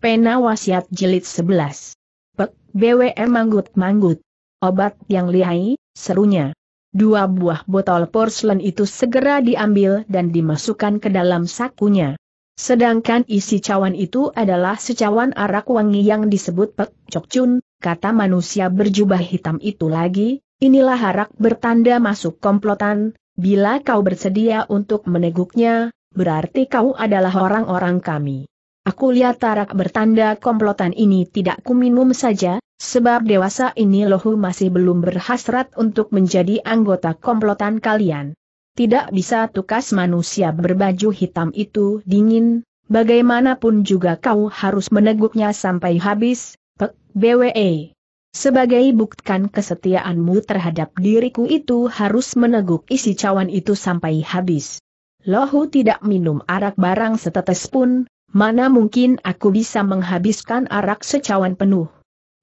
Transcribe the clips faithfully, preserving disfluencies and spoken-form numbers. Pena Wasiat Jilid sebelas. Pek, B W M manggut-manggut. Obat yang lihai, serunya. Dua buah botol porselen itu segera diambil dan dimasukkan ke dalam sakunya. Sedangkan isi cawan itu adalah secawan arak wangi yang disebut Pek Cokcun, kata manusia berjubah hitam itu lagi, inilah arak bertanda masuk komplotan, bila kau bersedia untuk meneguknya, berarti kau adalah orang-orang kami. Aku lihat arak bertanda komplotan ini tidak kuminum saja, sebab dewasa ini lohu masih belum berhasrat untuk menjadi anggota komplotan kalian. Tidak bisa tukas manusia berbaju hitam itu dingin, bagaimanapun juga kau harus meneguknya sampai habis, Pek B W E. Sebagai buktikan kesetiaanmu terhadap diriku itu harus meneguk isi cawan itu sampai habis. Lohu tidak minum arak barang setetes pun. Mana mungkin aku bisa menghabiskan arak secawan penuh.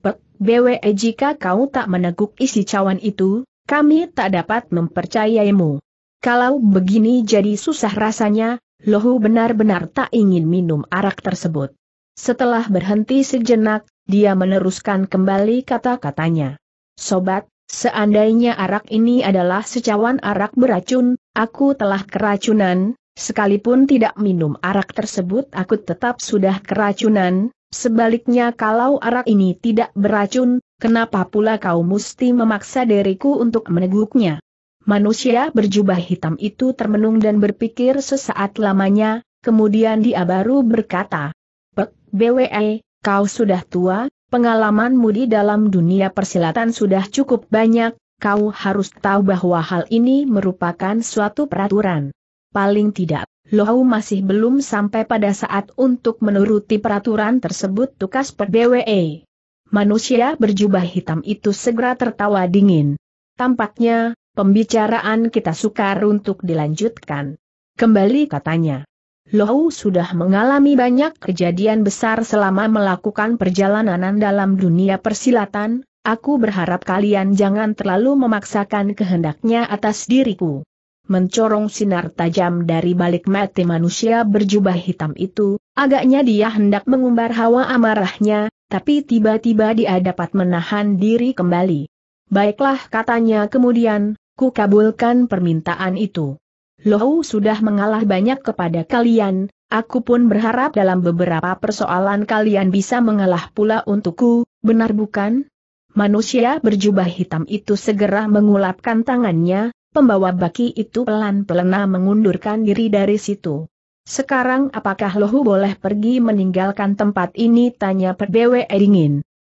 Pek B W E, jika kau tak meneguk isi cawan itu, kami tak dapat mempercayaimu. Kalau begini jadi susah rasanya, lohu benar-benar tak ingin minum arak tersebut. Setelah berhenti sejenak, dia meneruskan kembali kata-katanya. Sobat, seandainya arak ini adalah secawan arak beracun, aku telah keracunan. Sekalipun tidak minum arak tersebut aku tetap sudah keracunan, sebaliknya kalau arak ini tidak beracun, kenapa pula kau mesti memaksa diriku untuk meneguknya? Manusia berjubah hitam itu termenung dan berpikir sesaat lamanya, kemudian dia baru berkata, Pek B W E, kau sudah tua, pengalamanmu di dalam dunia persilatan sudah cukup banyak, kau harus tahu bahwa hal ini merupakan suatu peraturan. Paling tidak, Lohu masih belum sampai pada saat untuk menuruti peraturan tersebut tukas Pek B W E. Manusia berjubah hitam itu segera tertawa dingin. Tampaknya, pembicaraan kita sukar untuk dilanjutkan. Kembali katanya. Lohu sudah mengalami banyak kejadian besar selama melakukan perjalanan dalam dunia persilatan, aku berharap kalian jangan terlalu memaksakan kehendaknya atas diriku. Mencorong sinar tajam dari balik mata manusia berjubah hitam itu, agaknya dia hendak mengumbar hawa amarahnya, tapi tiba-tiba dia dapat menahan diri kembali. Baiklah katanya kemudian, ku kabulkan permintaan itu. Lohu sudah mengalah banyak kepada kalian, aku pun berharap dalam beberapa persoalan kalian bisa mengalah pula untukku, benar bukan? Manusia berjubah hitam itu segera mengulapkan tangannya. Pembawa baki itu pelan-pelan mengundurkan diri dari situ. Sekarang apakah Lohu boleh pergi meninggalkan tempat ini? Tanya Pek B W E dingin.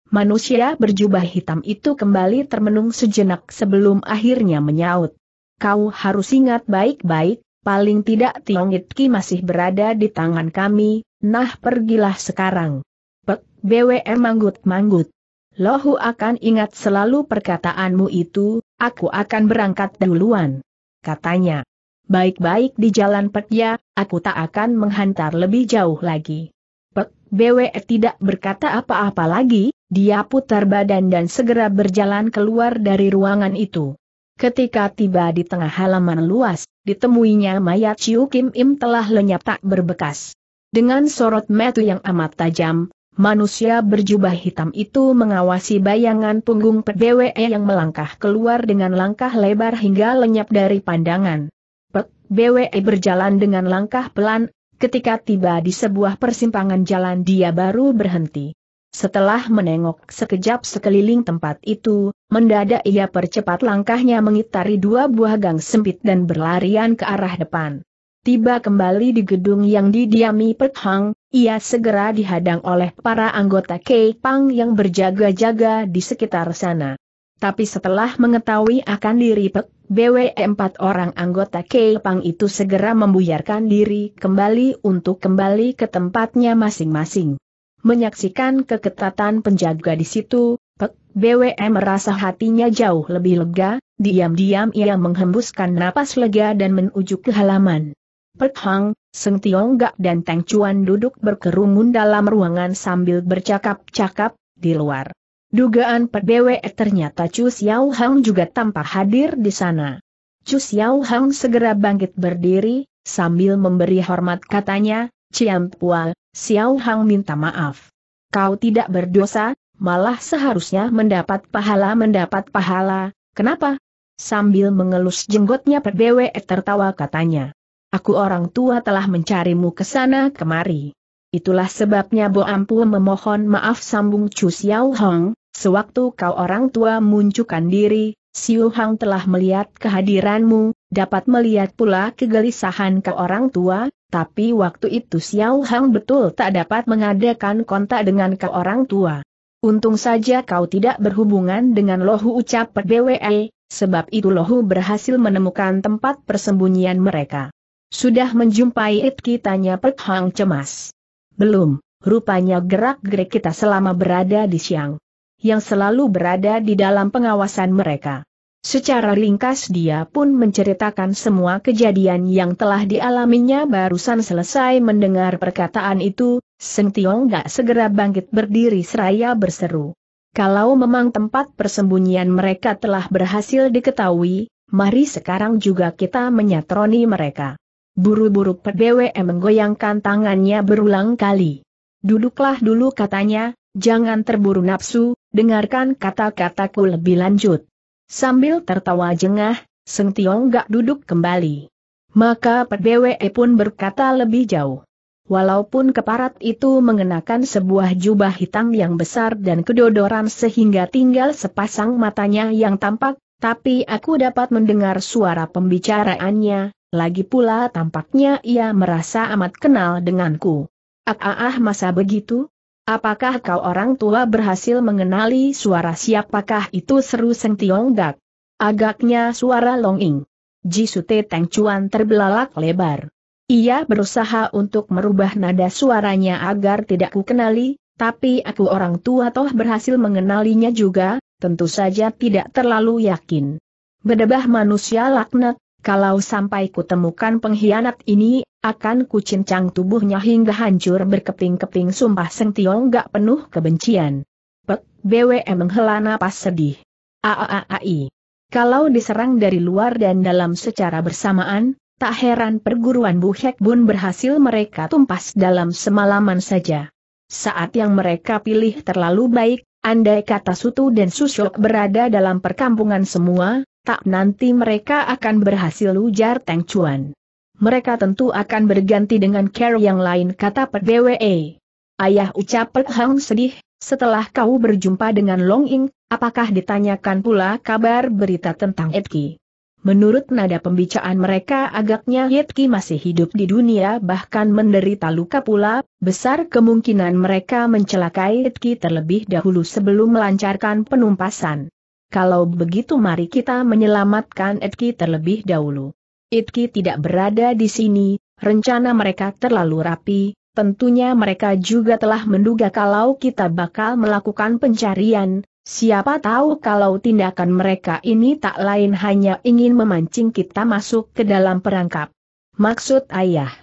Manusia berjubah hitam itu kembali termenung sejenak sebelum akhirnya menyaut. Kau harus ingat baik-baik, paling tidak Tiongitki masih berada di tangan kami, nah pergilah sekarang. Pek B W E manggut-manggut. Lohu akan ingat selalu perkataanmu itu, aku akan berangkat duluan. Katanya, baik-baik di jalan Pek ya, aku tak akan menghantar lebih jauh lagi. Pek B W E tidak berkata apa-apa lagi, dia putar badan dan segera berjalan keluar dari ruangan itu. Ketika tiba di tengah halaman luas, ditemuinya mayat Ciu Kim Im telah lenyap tak berbekas. Dengan sorot mata yang amat tajam, manusia berjubah hitam itu mengawasi bayangan punggung Pek B W E yang melangkah keluar dengan langkah lebar hingga lenyap dari pandangan. Pek B W E berjalan dengan langkah pelan, ketika tiba di sebuah persimpangan jalan dia baru berhenti. Setelah menengok sekejap sekeliling tempat itu, mendadak ia percepat langkahnya mengitari dua buah gang sempit dan berlarian ke arah depan. Tiba kembali di gedung yang didiami Pek Hang, ia segera dihadang oleh para anggota Kei Pang yang berjaga-jaga di sekitar sana. Tapi setelah mengetahui akan diri Pek B W E, empat orang anggota Kei Pang itu segera membuyarkan diri kembali untuk kembali ke tempatnya masing-masing. Menyaksikan keketatan penjaga di situ, Pek B W E merasa hatinya jauh lebih lega, diam-diam ia menghembuskan napas lega dan menuju ke halaman. Pek Hang, Seng Tionggak dan Teng Chuan duduk berkerumun dalam ruangan sambil bercakap-cakap di luar. Dugaan Pek B W E ternyata Chu Xiao Hang juga tampak hadir di sana. Chu Xiao Hang segera bangkit berdiri, sambil memberi hormat katanya, Ciam Pual, Xiao Hang minta maaf. Kau tidak berdosa, malah seharusnya mendapat pahala mendapat pahala, kenapa? Sambil mengelus jenggotnya P B W tertawa katanya. Aku orang tua telah mencarimu ke sana kemari. Itulah sebabnya Bo Ampu memohon maaf sambung Chu Xiao Hang, sewaktu kau orang tua munculkan diri, Xiao Hang telah melihat kehadiranmu, dapat melihat pula kegelisahan kau orang tua, tapi waktu itu Xiao Hang betul tak dapat mengadakan kontak dengan kau orang tua. Untung saja kau tidak berhubungan dengan Lohu ucap P B W E, sebab itu Lohu berhasil menemukan tempat persembunyian mereka. Sudah menjumpai it kitanya Pek Hang cemas. Belum, rupanya gerak-gerik kita selama berada di Siang, yang selalu berada di dalam pengawasan mereka. Secara ringkas dia pun menceritakan semua kejadian yang telah dialaminya barusan selesai mendengar perkataan itu, Seng Tiong gak segera bangkit berdiri seraya berseru. Kalau memang tempat persembunyian mereka telah berhasil diketahui, mari sekarang juga kita menyatroni mereka. Buru-buru P B W E menggoyangkan tangannya berulang kali. Duduklah dulu katanya, jangan terburu nafsu, dengarkan kata-kataku lebih lanjut. Sambil tertawa jengah, Seng Tiong gak duduk kembali. Maka P B W E pun berkata lebih jauh. Walaupun keparat itu mengenakan sebuah jubah hitam yang besar dan kedodoran sehingga tinggal sepasang matanya yang tampak, tapi aku dapat mendengar suara pembicaraannya. Lagi pula tampaknya ia merasa amat kenal denganku. Ah, ah, ah masa begitu? Apakah kau orang tua berhasil mengenali suara siapakah itu seru Seng Tiong Gak? Agaknya suara Long Ing. Jisute Teng Cuan terbelalak lebar. Ia berusaha untuk merubah nada suaranya agar tidak ku kenali, tapi aku orang tua toh berhasil mengenalinya juga, tentu saja tidak terlalu yakin. Bedebah manusia laknat. Kalau sampai kutemukan pengkhianat ini, akan kucincang tubuhnya hingga hancur berkeping-keping sumpah Seng Tiong gak penuh kebencian. Pek B W M menghela napas sedih. Aaai. Kalau diserang dari luar dan dalam secara bersamaan, tak heran perguruan Bu Hek Bun berhasil mereka tumpas dalam semalaman saja. Saat yang mereka pilih terlalu baik, andai kata Sutu dan Susyok berada dalam perkampungan semua, tak nanti mereka akan berhasil ujar Teng Cuan. Mereka tentu akan berganti dengan care yang lain kata P B W E. Ayah ucap Pek Hang sedih, setelah kau berjumpa dengan Long Ing, apakah ditanyakan pula kabar berita tentang Yitki? Menurut nada pembicaraan mereka agaknya Yitki masih hidup di dunia bahkan menderita luka pula, besar kemungkinan mereka mencelakai Yitki terlebih dahulu sebelum melancarkan penumpasan. Kalau begitu mari kita menyelamatkan Yitki terlebih dahulu. Yitki tidak berada di sini, rencana mereka terlalu rapi, tentunya mereka juga telah menduga kalau kita bakal melakukan pencarian, siapa tahu kalau tindakan mereka ini tak lain hanya ingin memancing kita masuk ke dalam perangkap. Maksud ayah?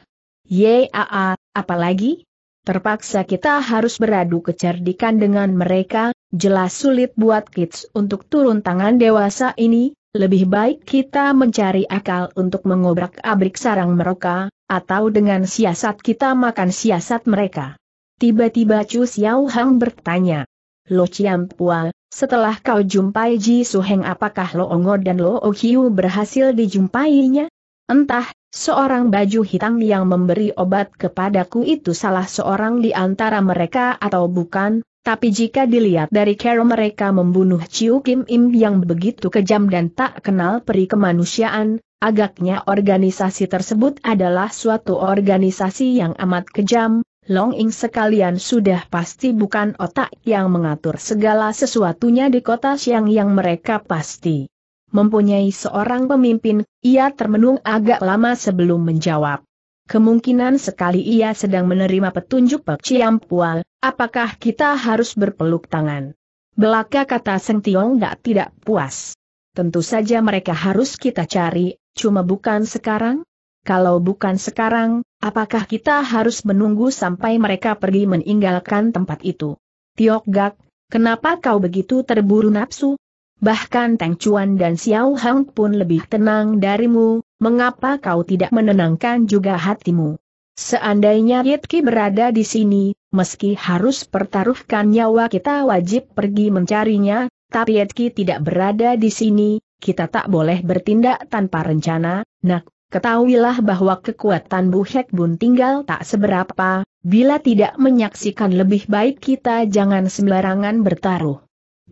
Yaa, apalagi? Terpaksa kita harus beradu kecerdikan dengan mereka, jelas sulit buat kids untuk turun tangan dewasa ini, lebih baik kita mencari akal untuk mengobrak-abrik sarang mereka, atau dengan siasat kita makan siasat mereka. Tiba-tiba Chu Xiao Hang bertanya, Lo Chiam Pua, setelah kau jumpai Ji Suheng apakah Lo Ongo dan Lo Okiu berhasil dijumpainya? Entah, seorang baju hitam yang memberi obat kepadaku itu salah seorang di antara mereka atau bukan, tapi jika dilihat dari cara mereka membunuh Ciu Kim Im yang begitu kejam dan tak kenal peri kemanusiaan, agaknya organisasi tersebut adalah suatu organisasi yang amat kejam, Long Ing sekalian sudah pasti bukan otak yang mengatur segala sesuatunya di kota Siang yang mereka pasti mempunyai seorang pemimpin, ia termenung agak lama sebelum menjawab. Kemungkinan sekali ia sedang menerima petunjuk Pek Chiam Pual, apakah kita harus berpeluk tangan? Belaka kata Seng Tiong gak tidak puas. Tentu saja mereka harus kita cari, cuma bukan sekarang? Kalau bukan sekarang, apakah kita harus menunggu sampai mereka pergi meninggalkan tempat itu? Tiok Gak, kenapa kau begitu terburu nafsu? Bahkan Teng Cuan dan Xiao Hang pun lebih tenang darimu, mengapa kau tidak menenangkan juga hatimu? Seandainya Yitki berada di sini, meski harus pertaruhkan nyawa kita wajib pergi mencarinya, tapi Yitki tidak berada di sini, kita tak boleh bertindak tanpa rencana. Nak, ketahuilah bahwa kekuatan Bu Hek Bun tinggal tak seberapa, bila tidak menyaksikan lebih baik kita jangan sembarangan bertaruh.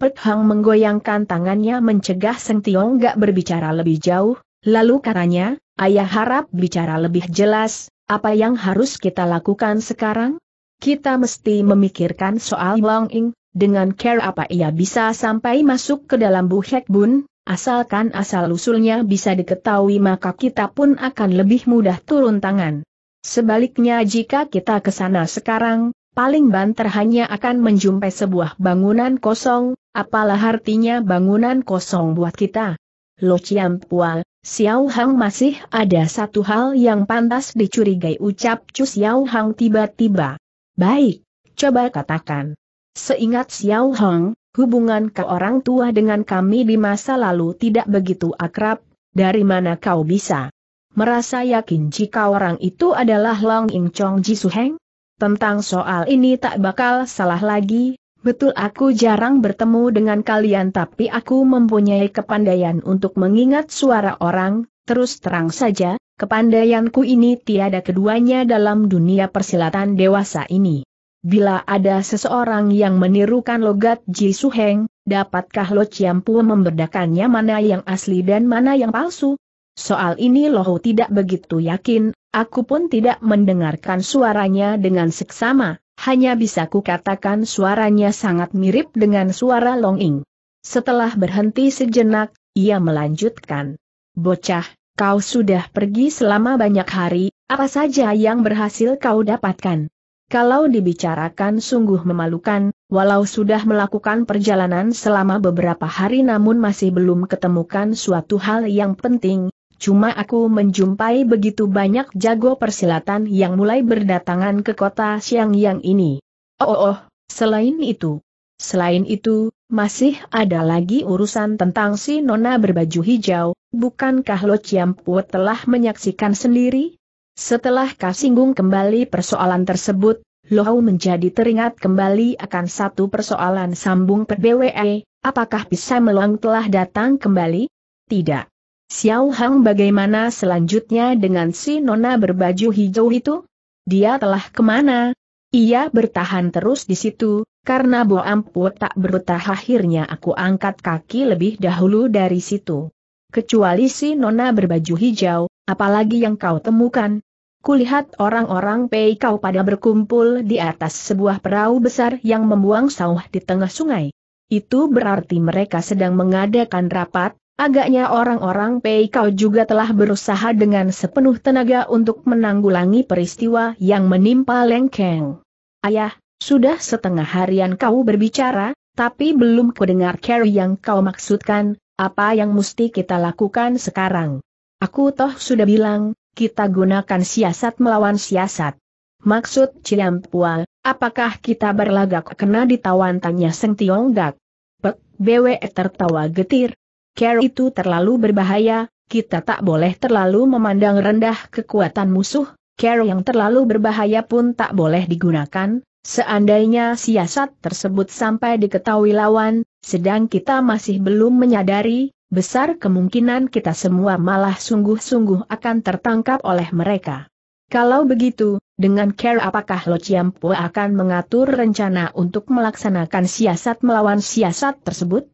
Pek Hang menggoyangkan tangannya mencegah Seng Tiong gak berbicara lebih jauh, lalu katanya, "Ayah harap bicara lebih jelas, apa yang harus kita lakukan sekarang? Kita mesti memikirkan soal Long Ing, dengan care apa ia bisa sampai masuk ke dalam Bu Hek Bun, asalkan asal-usulnya bisa diketahui maka kita pun akan lebih mudah turun tangan. Sebaliknya jika kita ke sana sekarang, paling banter hanya akan menjumpai sebuah bangunan kosong, apalah artinya bangunan kosong buat kita." Lo Ciam Pual, Xiao Hang masih ada satu hal yang pantas dicurigai, ucap Cu Xiao Hang tiba-tiba. "Baik, coba katakan." "Seingat Xiao Hang, hubungan ke orang tua dengan kami di masa lalu tidak begitu akrab, dari mana kau bisa merasa yakin jika orang itu adalah Long Ing Chong Ji Suheng?" "Tentang soal ini tak bakal salah lagi, betul aku jarang bertemu dengan kalian tapi aku mempunyai kepandaian untuk mengingat suara orang, terus terang saja. Kepandaianku ini tiada keduanya dalam dunia persilatan dewasa ini. Bila ada seseorang yang menirukan logat Ji Suheng, dapatkah Lo Ciam Pu membedakannya mana yang asli dan mana yang palsu?" "Soal ini Lohu tidak begitu yakin, aku pun tidak mendengarkan suaranya dengan seksama, hanya bisa kukatakan suaranya sangat mirip dengan suara Long Ing." Setelah berhenti sejenak, ia melanjutkan, "Bocah, kau sudah pergi selama banyak hari, apa saja yang berhasil kau dapatkan? Kalau dibicarakan sungguh memalukan, walau sudah melakukan perjalanan selama beberapa hari namun masih belum ketemukan suatu hal yang penting, cuma aku menjumpai begitu banyak jago persilatan yang mulai berdatangan ke kota Xiangyang ini." Oh, oh, oh, selain itu, selain itu, masih ada lagi urusan tentang si nona berbaju hijau, bukankah Lo Ciam Pu telah menyaksikan sendiri?" Setelah kau singgung kembali persoalan tersebut, Lohau menjadi teringat kembali akan satu persoalan, sambung P B W E, "Apakah Pisah Melong telah datang kembali?" "Tidak." "Xiao Hang bagaimana selanjutnya dengan si nona berbaju hijau itu? Dia telah kemana?" "Ia bertahan terus di situ, karena Bo Ampu tak berutah akhirnya aku angkat kaki lebih dahulu dari situ." "Kecuali si nona berbaju hijau, apalagi yang kau temukan?" "Kulihat orang-orang Pei kau pada berkumpul di atas sebuah perahu besar yang membuang sawah di tengah sungai. Itu berarti mereka sedang mengadakan rapat, agaknya orang-orang Pei kau juga telah berusaha dengan sepenuh tenaga untuk menanggulangi peristiwa yang menimpa Leng Keng." "Ayah, sudah setengah harian kau berbicara, tapi belum kudengar care yang kau maksudkan, apa yang mesti kita lakukan sekarang?" "Aku toh sudah bilang, kita gunakan siasat melawan siasat." "Maksud Ciam Pual, apakah kita berlagak kena ditawan?" tanya Seng Tiong Dak. Pek B W E tertawa getir. "Care itu terlalu berbahaya, kita tak boleh terlalu memandang rendah kekuatan musuh, care yang terlalu berbahaya pun tak boleh digunakan. Seandainya siasat tersebut sampai diketahui lawan, sedang kita masih belum menyadari, besar kemungkinan kita semua malah sungguh-sungguh akan tertangkap oleh mereka." "Kalau begitu, dengan care apakah Lo Ciam Pu akan mengatur rencana untuk melaksanakan siasat melawan siasat tersebut?"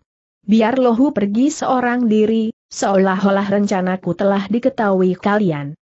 "Biar Lohu pergi seorang diri, seolah-olah rencanaku telah diketahui kalian."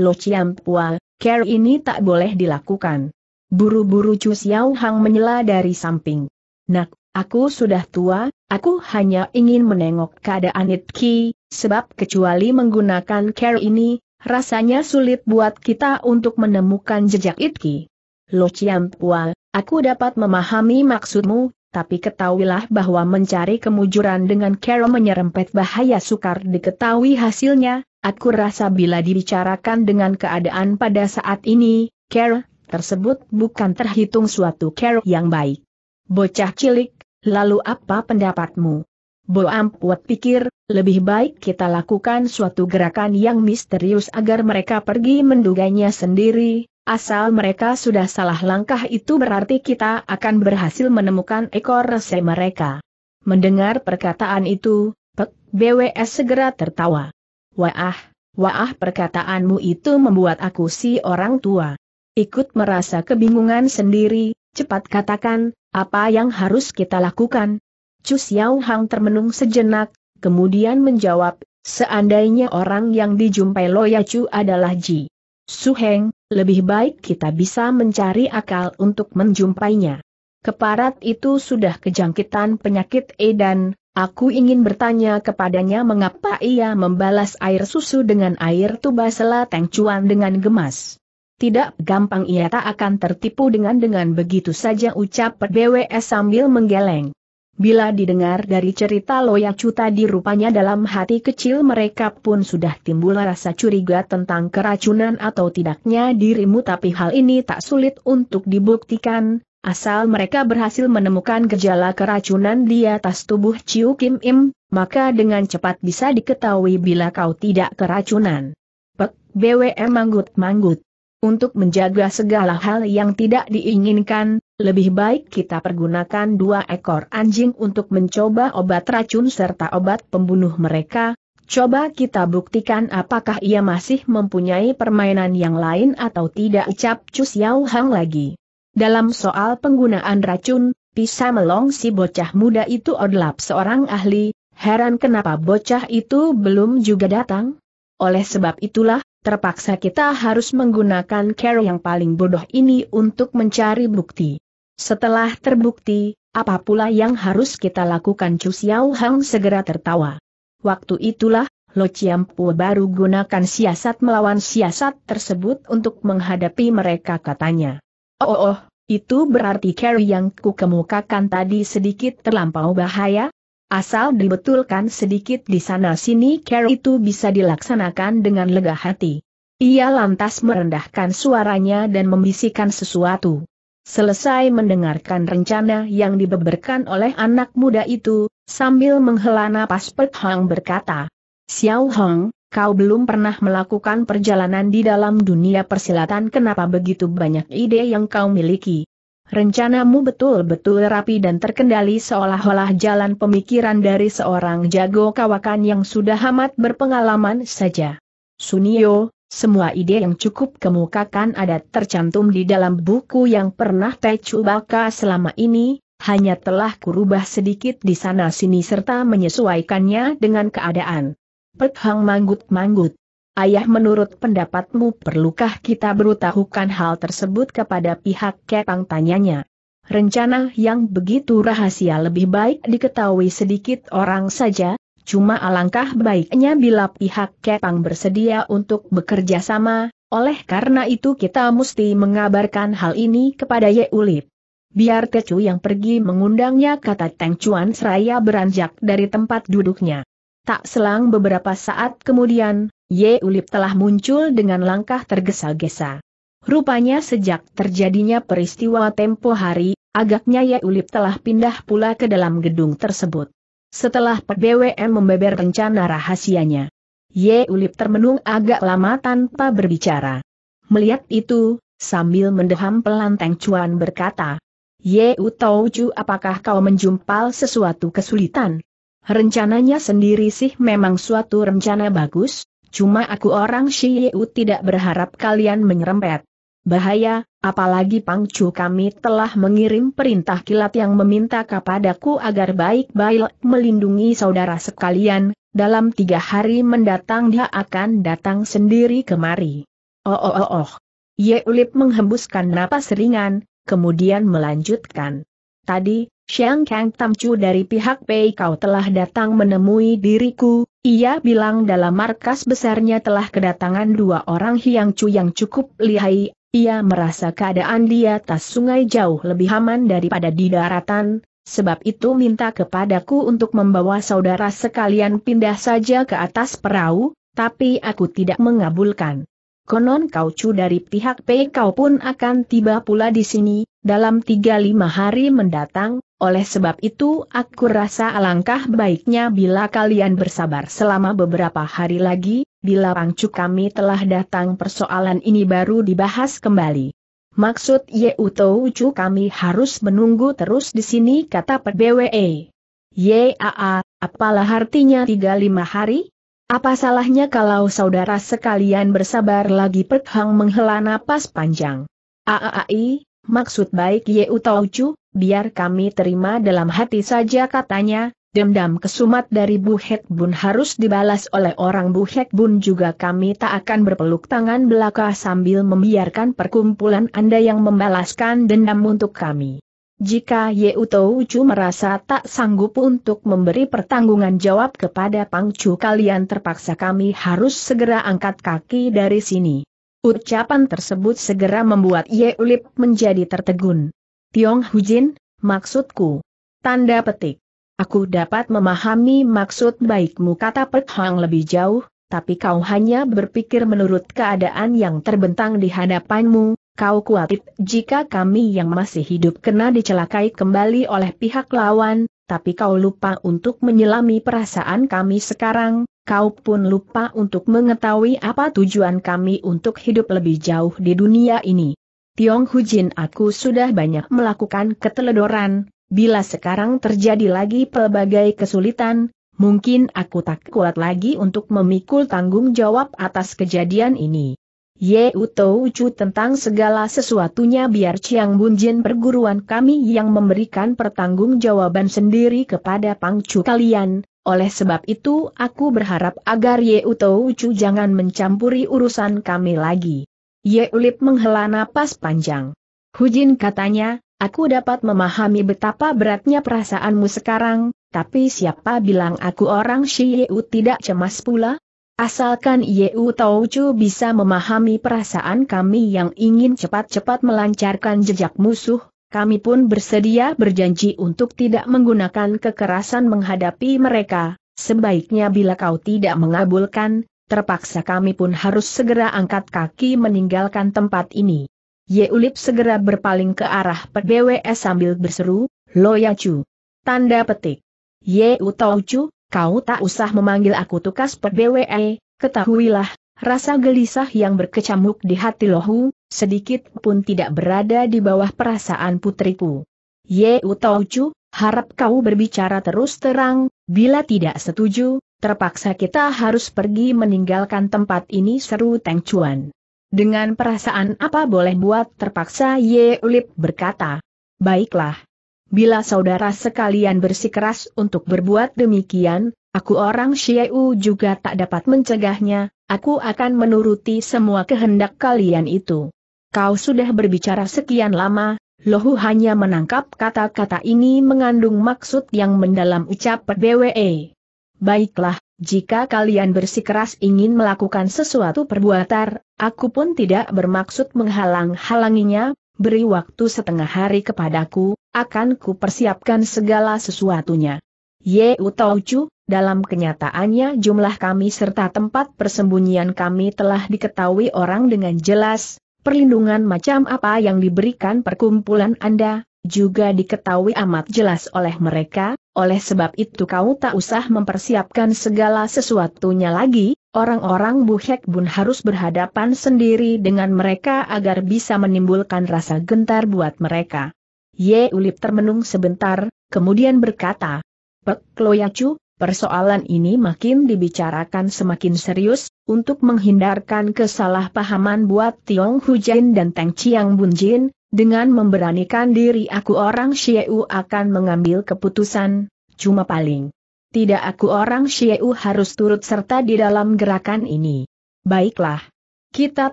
"Lo Ciam Pu, care ini tak boleh dilakukan." Buru-buru Cu Xiao Hang menyela dari samping. "Nak, aku sudah tua, aku hanya ingin menengok keadaan Itki, sebab kecuali menggunakan care ini, rasanya sulit buat kita untuk menemukan jejak Itki." "Lo Ciam Pual, aku dapat memahami maksudmu, tapi ketahuilah bahwa mencari kemujuran dengan care menyerempet bahaya sukar diketahui hasilnya, aku rasa bila dibicarakan dengan keadaan pada saat ini, care tersebut bukan terhitung suatu care yang baik." "Bocah cilik, lalu apa pendapatmu?" "Bo Ampuat pikir, lebih baik kita lakukan suatu gerakan yang misterius agar mereka pergi menduganya sendiri, Asal mereka sudah salah langkah itu berarti kita akan berhasil menemukan ekor rese mereka. Mendengar perkataan itu, Pek B W S segera tertawa. Wah, wah perkataanmu itu membuat aku si orang tua. Ikut merasa kebingungan sendiri, cepat katakan, apa yang harus kita lakukan? Cu Xiao Hang termenung sejenak, kemudian menjawab, seandainya orang yang dijumpai Loya Chu adalah Ji Su Heng, lebih baik kita bisa mencari akal untuk menjumpainya. Keparat itu sudah kejangkitan penyakit edan, aku ingin bertanya kepadanya mengapa ia membalas air susu dengan air tuba sela Teng Cuan dengan gemas. Tidak gampang ia tak akan tertipu dengan dengan begitu saja, ucap B W S sambil menggeleng. Bila didengar dari cerita Loya Chu tadi rupanya dalam hati kecil mereka pun sudah timbul rasa curiga tentang keracunan atau tidaknya dirimu, tapi hal ini tak sulit untuk dibuktikan, asal mereka berhasil menemukan gejala keracunan di atas tubuh Ciu Kim Im, maka dengan cepat bisa diketahui bila kau tidak keracunan. Pek B W M manggut-manggut. Untuk menjaga segala hal yang tidak diinginkan, lebih baik kita pergunakan dua ekor anjing untuk mencoba obat racun serta obat pembunuh mereka. Coba kita buktikan apakah ia masih mempunyai permainan yang lain atau tidak, ucap Cu Xiao Hang lagi. Dalam soal penggunaan racun, pisah melong si bocah muda itu adalah seorang ahli, heran kenapa bocah itu belum juga datang. Oleh sebab itulah, terpaksa kita harus menggunakan cara yang paling bodoh ini untuk mencari bukti. Setelah terbukti, apa pula yang harus kita lakukan? Cu Xiao Hang segera tertawa. Waktu itulah, Lo Chiam Pu baru gunakan siasat melawan siasat tersebut untuk menghadapi mereka, katanya. Oh, oh, oh itu berarti cara yang kukemukakan tadi sedikit terlampau bahaya? Asal dibetulkan sedikit di sana-sini cara itu bisa dilaksanakan dengan lega hati. Ia lantas merendahkan suaranya dan membisikkan sesuatu. Selesai mendengarkan rencana yang dibeberkan oleh anak muda itu, sambil menghela napas Pek Hang berkata, Xiao Hang, kau belum pernah melakukan perjalanan di dalam dunia persilatan, kenapa begitu banyak ide yang kau miliki? Rencanamu betul-betul rapi dan terkendali seolah-olah jalan pemikiran dari seorang jago kawakan yang sudah amat berpengalaman saja. Sunio, semua ide yang cukup kemukakan ada tercantum di dalam buku yang pernah Tecu baca selama ini, hanya telah kurubah sedikit di sana-sini serta menyesuaikannya dengan keadaan. Pek Hang manggut-manggut. Ayah, menurut pendapatmu perlukah kita beritahukan hal tersebut kepada pihak Kepang, tanyanya. Rencana yang begitu rahasia lebih baik diketahui sedikit orang saja. Cuma alangkah baiknya bila pihak Kepang bersedia untuk bekerja sama, oleh karena itu kita mesti mengabarkan hal ini kepada Ye Ulip. Biar Tecu yang pergi mengundangnya, kata Teng Cuan seraya beranjak dari tempat duduknya. Tak selang beberapa saat kemudian, Ye Ulip telah muncul dengan langkah tergesa-gesa. Rupanya sejak terjadinya peristiwa tempo hari, agaknya Ye Ulip telah pindah pula ke dalam gedung tersebut. Setelah P B W M membeber rencana rahasianya, Ye Ulip termenung agak lama tanpa berbicara. Melihat itu, sambil mendeham pelan Teng Cuan berkata, Ye Utauju, apakah kau menjumpal sesuatu kesulitan? Rencananya sendiri sih memang suatu rencana bagus, cuma aku orang Shi Yeu tidak berharap kalian menyerempet. Bahaya, apalagi Pangcu kami telah mengirim perintah kilat yang meminta kepadaku agar baik-baik melindungi saudara sekalian, dalam tiga hari mendatang dia akan datang sendiri kemari. Oh oh oh oh. Ye Ulip menghembuskan napas ringan, kemudian melanjutkan. Tadi, Siang Kang Tamcu dari pihak Pei Kau telah datang menemui diriku, ia bilang dalam markas besarnya telah kedatangan dua orang Hiang Cu yang cukup lihai. Ia merasa keadaan di atas sungai jauh lebih aman daripada di daratan, sebab itu minta kepadaku untuk membawa saudara sekalian pindah saja ke atas perahu, tapi aku tidak mengabulkan. Konon Kau Cu dari pihak Pei Kau pun akan tiba pula di sini, dalam tiga lima hari mendatang, oleh sebab itu aku rasa alangkah baiknya bila kalian bersabar selama beberapa hari lagi, Bila pangcu kami telah datang persoalan ini baru dibahas kembali. Maksud Yeutoucu kami harus menunggu terus di sini kata P B W E. Yaa, apalah artinya tiga puluh lima hari? Apa salahnya kalau saudara sekalian bersabar lagi? Pek Hang menghela napas panjang. Aai, maksud baik Yeutoucu, biar kami terima dalam hati saja katanya. Dendam kesumat dari Bu Hek Bun harus dibalas oleh orang. Bu Hek Bun juga kami tak akan berpeluk tangan belaka sambil membiarkan perkumpulan Anda yang membalaskan dendam untuk kami. Jika Yeutoucu merasa tak sanggup untuk memberi pertanggungan jawab kepada pangcu kalian, terpaksa kami harus segera angkat kaki dari sini. Ucapan tersebut segera membuat Yeulip menjadi tertegun. Tiong Hujin, maksudku. Tanda petik. Aku dapat memahami maksud baikmu kata Pek Hang lebih jauh, tapi kau hanya berpikir menurut keadaan yang terbentang di hadapanmu, kau khawatir jika kami yang masih hidup kena dicelakai kembali oleh pihak lawan, tapi kau lupa untuk menyelami perasaan kami sekarang, kau pun lupa untuk mengetahui apa tujuan kami untuk hidup lebih jauh di dunia ini. Tiong Hujin, aku sudah banyak melakukan keteledoran. Bila sekarang terjadi lagi pelbagai kesulitan, mungkin aku tak kuat lagi untuk memikul tanggung jawab atas kejadian ini. Yeutoucu tentang segala sesuatunya biar Chiang Bunjin perguruan kami yang memberikan pertanggungjawaban sendiri kepada pangcu kalian. Oleh sebab itu aku berharap agar Yeutoucu jangan mencampuri urusan kami lagi. Yeulip menghela napas panjang. Hujin katanya. Aku dapat memahami betapa beratnya perasaanmu sekarang, tapi siapa bilang aku orang Shiyu tidak cemas pula? Asalkan Yeutoucu bisa memahami perasaan kami yang ingin cepat-cepat melancarkan jejak musuh, kami pun bersedia berjanji untuk tidak menggunakan kekerasan menghadapi mereka. Sebaiknya bila kau tidak mengabulkan, terpaksa kami pun harus segera angkat kaki meninggalkan tempat ini. Yeulip segera berpaling ke arah P B W S sambil berseru, Loyacu. Tanda petik. Yeutoucu, kau tak usah memanggil aku tukas P B W E, ketahuilah, rasa gelisah yang berkecamuk di hati lohu, sedikit pun tidak berada di bawah perasaan putriku. Yeutoucu, harap kau berbicara terus terang, bila tidak setuju, terpaksa kita harus pergi meninggalkan tempat ini seru Teng Chuan. Dengan perasaan apa boleh buat terpaksa Yeulip berkata. Baiklah. Bila saudara sekalian bersikeras untuk berbuat demikian, aku orang Shiyu juga tak dapat mencegahnya, aku akan menuruti semua kehendak kalian itu. Kau sudah berbicara sekian lama, lohu hanya menangkap kata-kata ini mengandung maksud yang mendalam ucap B W E. Baiklah. Jika kalian bersikeras ingin melakukan sesuatu perbuatan, aku pun tidak bermaksud menghalang-halanginya, beri waktu setengah hari kepadaku, akan kupersiapkan segala sesuatunya. Yeutoucu, dalam kenyataannya jumlah kami serta tempat persembunyian kami telah diketahui orang dengan jelas, perlindungan macam apa yang diberikan perkumpulan Anda, juga diketahui amat jelas oleh mereka. Oleh sebab itu kau tak usah mempersiapkan segala sesuatunya lagi, orang-orang Bu Hek Bun harus berhadapan sendiri dengan mereka agar bisa menimbulkan rasa gentar buat mereka. Yeulip termenung sebentar, kemudian berkata, Pek Loyacu, persoalan ini makin dibicarakan semakin serius, untuk menghindarkan kesalahpahaman buat Tiong Hujin dan Teng Chiang Bunjin. Dengan memberanikan diri aku orang Shiyu akan mengambil keputusan, cuma paling tidak aku orang Shiyu harus turut serta di dalam gerakan ini. Baiklah. Kita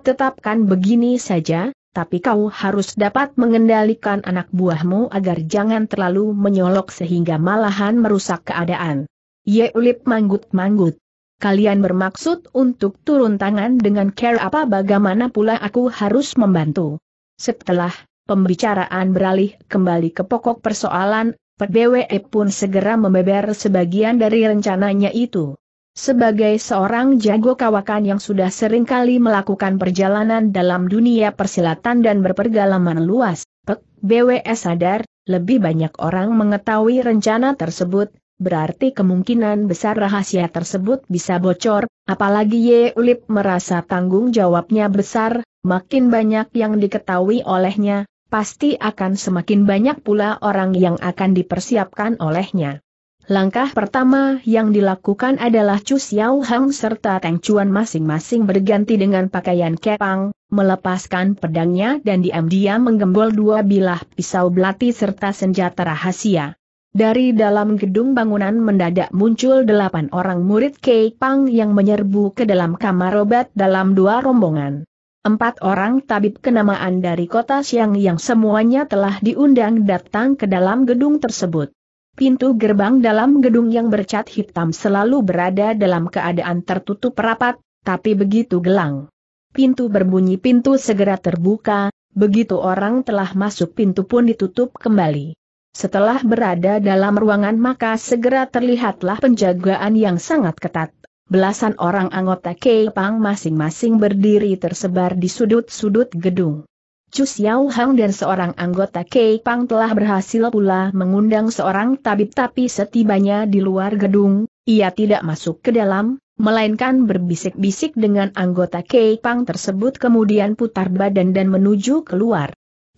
tetapkan begini saja, tapi kau harus dapat mengendalikan anak buahmu agar jangan terlalu menyolok sehingga malahan merusak keadaan. Yeulip manggut-manggut. Kalian bermaksud untuk turun tangan dengan care apa? Bagaimana pula aku harus membantu? Setelah pembicaraan beralih kembali ke pokok persoalan, P B W E pun segera membeber sebagian dari rencananya itu. Sebagai seorang jago kawakan yang sudah seringkali melakukan perjalanan dalam dunia persilatan dan berpengalaman luas, P B W E sadar, lebih banyak orang mengetahui rencana tersebut, berarti kemungkinan besar rahasia tersebut bisa bocor, apalagi Ye Ulip merasa tanggung jawabnya besar, makin banyak yang diketahui olehnya, pasti akan semakin banyak pula orang yang akan dipersiapkan olehnya. Langkah pertama yang dilakukan adalah Chu Xiao Hang serta Teng Chuan masing-masing berganti dengan pakaian kepang, melepaskan pedangnya dan diam-diam menggembol dua bilah pisau belati serta senjata rahasia. Dari dalam gedung bangunan mendadak muncul delapan orang murid Kei Pang yang menyerbu ke dalam kamar obat dalam dua rombongan. Empat orang tabib kenamaan dari kota Xiang yang semuanya telah diundang datang ke dalam gedung tersebut. Pintu gerbang dalam gedung yang bercat hitam selalu berada dalam keadaan tertutup rapat, tapi begitu gelang pintu berbunyi, pintu segera terbuka, begitu orang telah masuk pintu pun ditutup kembali. Setelah berada dalam ruangan maka segera terlihatlah penjagaan yang sangat ketat. Belasan orang anggota Kei Pang masing-masing berdiri tersebar di sudut-sudut gedung. Chu Xiao Hang dan seorang anggota Kei Pang telah berhasil pula mengundang seorang tabib, tapi setibanya di luar gedung, ia tidak masuk ke dalam, melainkan berbisik-bisik dengan anggota Kei Pang tersebut kemudian putar badan dan menuju keluar.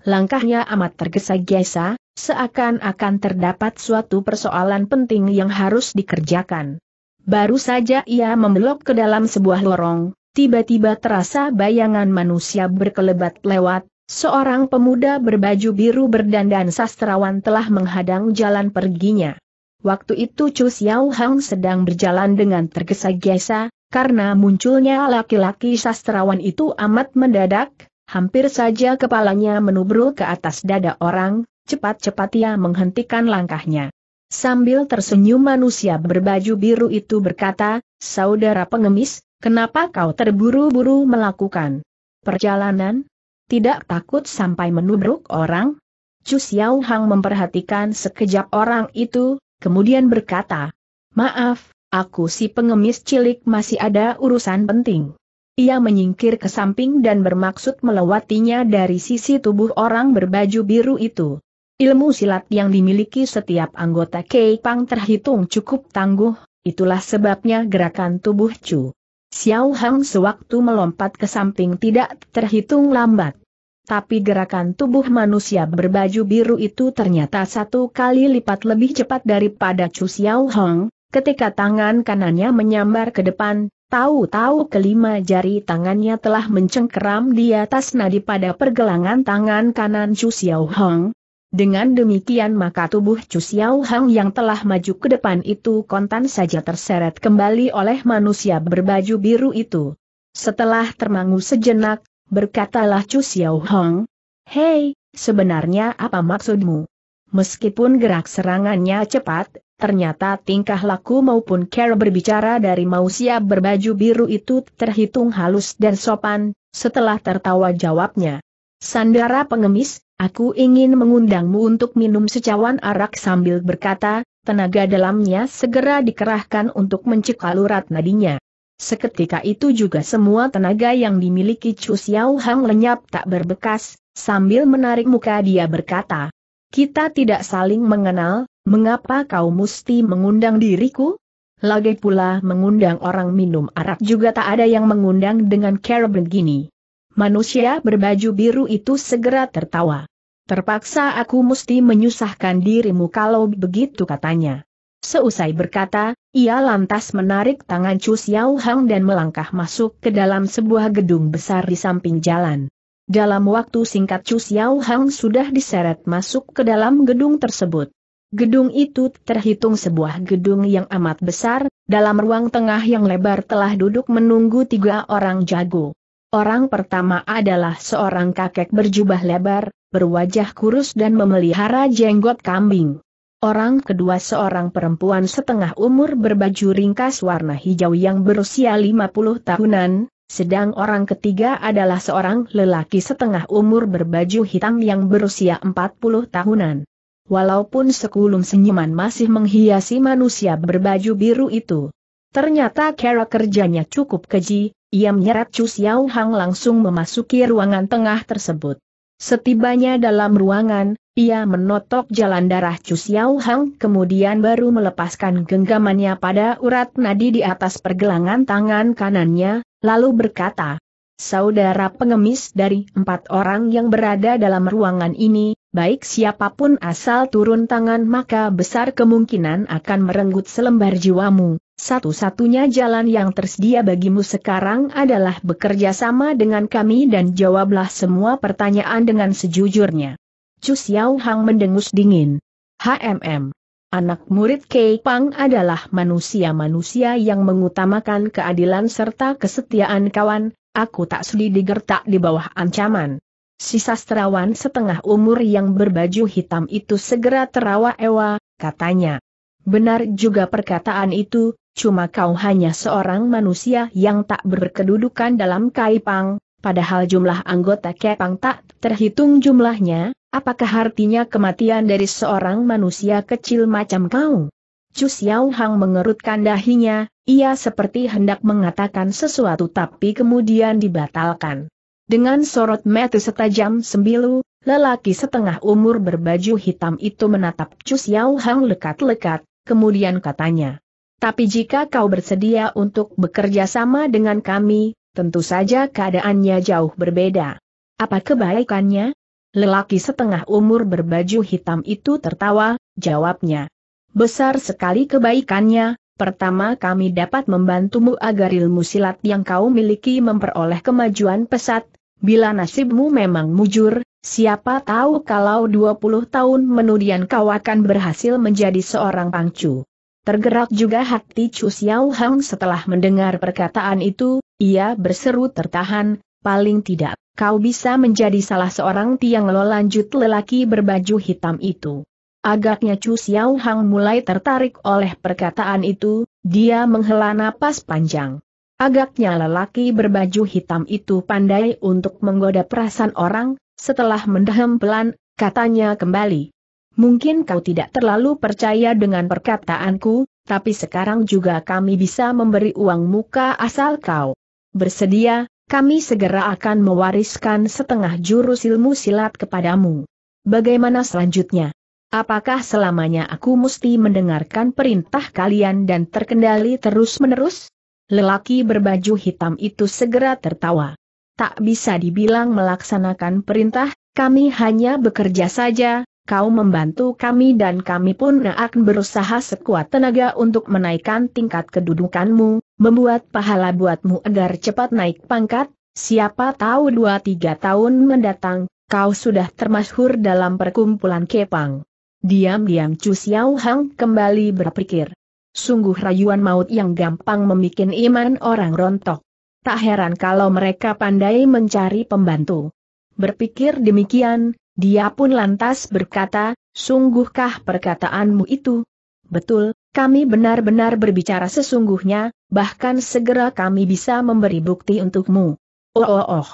Langkahnya amat tergesa-gesa, seakan-akan terdapat suatu persoalan penting yang harus dikerjakan. Baru saja ia membelok ke dalam sebuah lorong, tiba-tiba terasa bayangan manusia berkelebat lewat. Seorang pemuda berbaju biru berdandan sastrawan telah menghadang jalan perginya. Waktu itu Chu Xiao Hang sedang berjalan dengan tergesa-gesa, karena munculnya laki-laki sastrawan itu amat mendadak, hampir saja kepalanya menubruk ke atas dada orang. Cepat-cepat ia menghentikan langkahnya. Sambil tersenyum manusia berbaju biru itu berkata, "Saudara pengemis, kenapa kau terburu-buru melakukan perjalanan? Tidak takut sampai menubruk orang?" Chu Xiao Hang memperhatikan sekejap orang itu, kemudian berkata, "Maaf, aku si pengemis cilik masih ada urusan penting." Ia menyingkir ke samping dan bermaksud melewatinya dari sisi tubuh orang berbaju biru itu. Ilmu silat yang dimiliki setiap anggota Kei Pang terhitung cukup tangguh, itulah sebabnya gerakan tubuh Chu Xiao Hang sewaktu melompat ke samping tidak terhitung lambat. Tapi gerakan tubuh manusia berbaju biru itu ternyata satu kali lipat lebih cepat daripada Chu Xiao Hang. Ketika tangan kanannya menyambar ke depan, tahu-tahu kelima jari tangannya telah mencengkeram di atas nadi pada pergelangan tangan kanan Chu Xiao Hang. Dengan demikian maka tubuh Chu Xiao Hang yang telah maju ke depan itu kontan saja terseret kembali oleh manusia berbaju biru itu. Setelah termangu sejenak, berkatalah Chu Xiao Hang, "Hei, sebenarnya apa maksudmu?" Meskipun gerak serangannya cepat, ternyata tingkah laku maupun cara berbicara dari manusia berbaju biru itu terhitung halus dan sopan. Setelah tertawa jawabnya, "Sandara pengemis, aku ingin mengundangmu untuk minum secawan arak." Sambil berkata, tenaga dalamnya segera dikerahkan untuk mencekal urat nadinya. Seketika itu juga semua tenaga yang dimiliki Chu Xiao Hang lenyap tak berbekas. Sambil menarik muka dia berkata, "Kita tidak saling mengenal, mengapa kau mesti mengundang diriku? Lagi pula mengundang orang minum arak juga tak ada yang mengundang dengan cara begini." Manusia berbaju biru itu segera tertawa. "Terpaksa aku mesti menyusahkan dirimu kalau begitu," katanya. Seusai berkata, ia lantas menarik tangan Chu Xiao Hang dan melangkah masuk ke dalam sebuah gedung besar di samping jalan. Dalam waktu singkat Chu Xiao Hang sudah diseret masuk ke dalam gedung tersebut. Gedung itu terhitung sebuah gedung yang amat besar. Dalam ruang tengah yang lebar telah duduk menunggu tiga orang jago. Orang pertama adalah seorang kakek berjubah lebar, berwajah kurus dan memelihara jenggot kambing. Orang kedua seorang perempuan setengah umur berbaju ringkas warna hijau yang berusia lima puluh tahunan, sedang orang ketiga adalah seorang lelaki setengah umur berbaju hitam yang berusia empat puluh tahunan. Walaupun sekulum senyuman masih menghiasi manusia berbaju biru itu, ternyata cara kerjanya cukup keji. Ia menyeret Chu Xiao Hang langsung memasuki ruangan tengah tersebut. Setibanya dalam ruangan, ia menotok jalan darah Chu Xiao Hang, kemudian baru melepaskan genggamannya pada urat nadi di atas pergelangan tangan kanannya, lalu berkata, "Saudara pengemis dari empat orang yang berada dalam ruangan ini, baik siapapun asal turun tangan maka besar kemungkinan akan merenggut selembar jiwamu. Satu-satunya jalan yang tersedia bagimu sekarang adalah bekerja sama dengan kami dan jawablah semua pertanyaan dengan sejujurnya." Chu Xiao Hang mendengus dingin. "Hmm. Anak murid Kei Pang adalah manusia-manusia yang mengutamakan keadilan serta kesetiaan kawan. Aku tak sudi digertak di bawah ancaman." Si sastrawan setengah umur yang berbaju hitam itu segera tertawa-ewa, katanya, "Benar juga perkataan itu, cuma kau hanya seorang manusia yang tak berkedudukan dalam Kei Pang, padahal jumlah anggota Kei Pang tak terhitung jumlahnya, apakah artinya kematian dari seorang manusia kecil macam kau?" Chu Xiao Hang mengerutkan dahinya, ia seperti hendak mengatakan sesuatu tapi kemudian dibatalkan. Dengan sorot mata setajam sembilu, lelaki setengah umur berbaju hitam itu menatap Chu Xiao Hang lekat-lekat, kemudian katanya, "Tapi jika kau bersedia untuk bekerja sama dengan kami, tentu saja keadaannya jauh berbeda. Apa kebaikannya?" Lelaki setengah umur berbaju hitam itu tertawa, jawabnya, "Besar sekali kebaikannya. Pertama, kami dapat membantumu agar ilmu silat yang kau miliki memperoleh kemajuan pesat. Bila nasibmu memang mujur, siapa tahu kalau dua puluh tahun kemudian kau akan berhasil menjadi seorang pangcu." Tergerak juga hati Chu Xiao Hang setelah mendengar perkataan itu, ia berseru tertahan, "Paling tidak, kau bisa menjadi salah seorang tiang lo," lanjut lelaki berbaju hitam itu. Agaknya Chu Xiao Hang mulai tertarik oleh perkataan itu, dia menghela napas panjang. Agaknya lelaki berbaju hitam itu pandai untuk menggoda perasaan orang. Setelah mendehem pelan, katanya kembali, "Mungkin kau tidak terlalu percaya dengan perkataanku, tapi sekarang juga kami bisa memberi uang muka asal kau bersedia. Kami segera akan mewariskan setengah jurus ilmu silat kepadamu." "Bagaimana selanjutnya? Apakah selamanya aku mesti mendengarkan perintah kalian dan terkendali terus-menerus?" Lelaki berbaju hitam itu segera tertawa. "Tak bisa dibilang melaksanakan perintah, kami hanya bekerja saja. Kau membantu kami dan kami pun akan berusaha sekuat tenaga untuk menaikkan tingkat kedudukanmu, membuat pahala buatmu agar cepat naik pangkat. Siapa tahu dua tiga tahun mendatang, kau sudah termasyhur dalam perkumpulan Kei Pang." Diam-diam Chu Xiao Hang kembali berpikir, sungguh rayuan maut yang gampang membuat iman orang rontok. Tak heran kalau mereka pandai mencari pembantu. Berpikir demikian, dia pun lantas berkata, "Sungguhkah perkataanmu itu? Betul, kami benar-benar berbicara sesungguhnya, bahkan segera kami bisa memberi bukti untukmu." "Oh oh oh.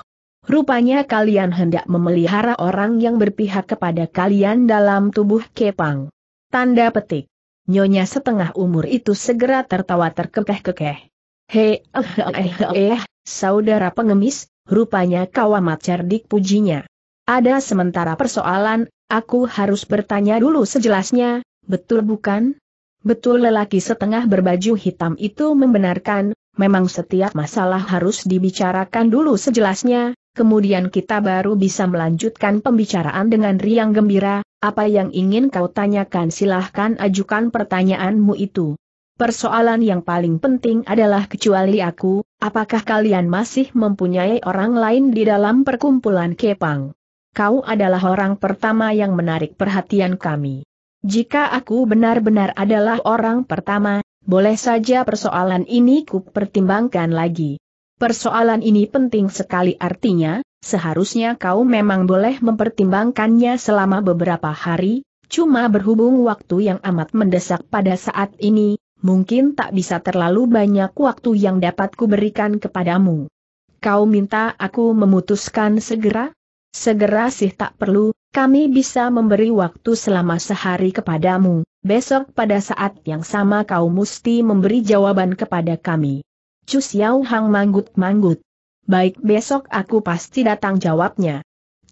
Rupanya kalian hendak memelihara orang yang berpihak kepada kalian dalam tubuh Kei Pang." Tanda petik. Nyonya setengah umur itu segera tertawa terkekeh-kekeh. "Hei, eh, eh, eh, eh, saudara pengemis, rupanya kau amat cerdik," pujinya. "Ada sementara persoalan, aku harus bertanya dulu sejelasnya, betul bukan?" "Betul," lelaki setengah berbaju hitam itu membenarkan, "memang setiap masalah harus dibicarakan dulu sejelasnya. Kemudian kita baru bisa melanjutkan pembicaraan dengan riang gembira. Apa yang ingin kau tanyakan? Silahkan ajukan pertanyaanmu itu." "Persoalan yang paling penting adalah kecuali aku, apakah kalian masih mempunyai orang lain di dalam perkumpulan Kei Pang? Kau adalah orang pertama yang menarik perhatian kami." "Jika aku benar-benar adalah orang pertama, boleh saja persoalan ini ku pertimbangkan lagi. Persoalan ini penting sekali, artinya, seharusnya kau memang boleh mempertimbangkannya selama beberapa hari, cuma berhubung waktu yang amat mendesak pada saat ini, mungkin tak bisa terlalu banyak waktu yang dapat kuberikan kepadamu." "Kau minta aku memutuskan segera?" "Segera sih tak perlu, kami bisa memberi waktu selama sehari kepadamu, besok pada saat yang sama kau mesti memberi jawaban kepada kami." Chu Xiao Hang manggut-manggut. "Baik, besok aku pasti datang," jawabnya.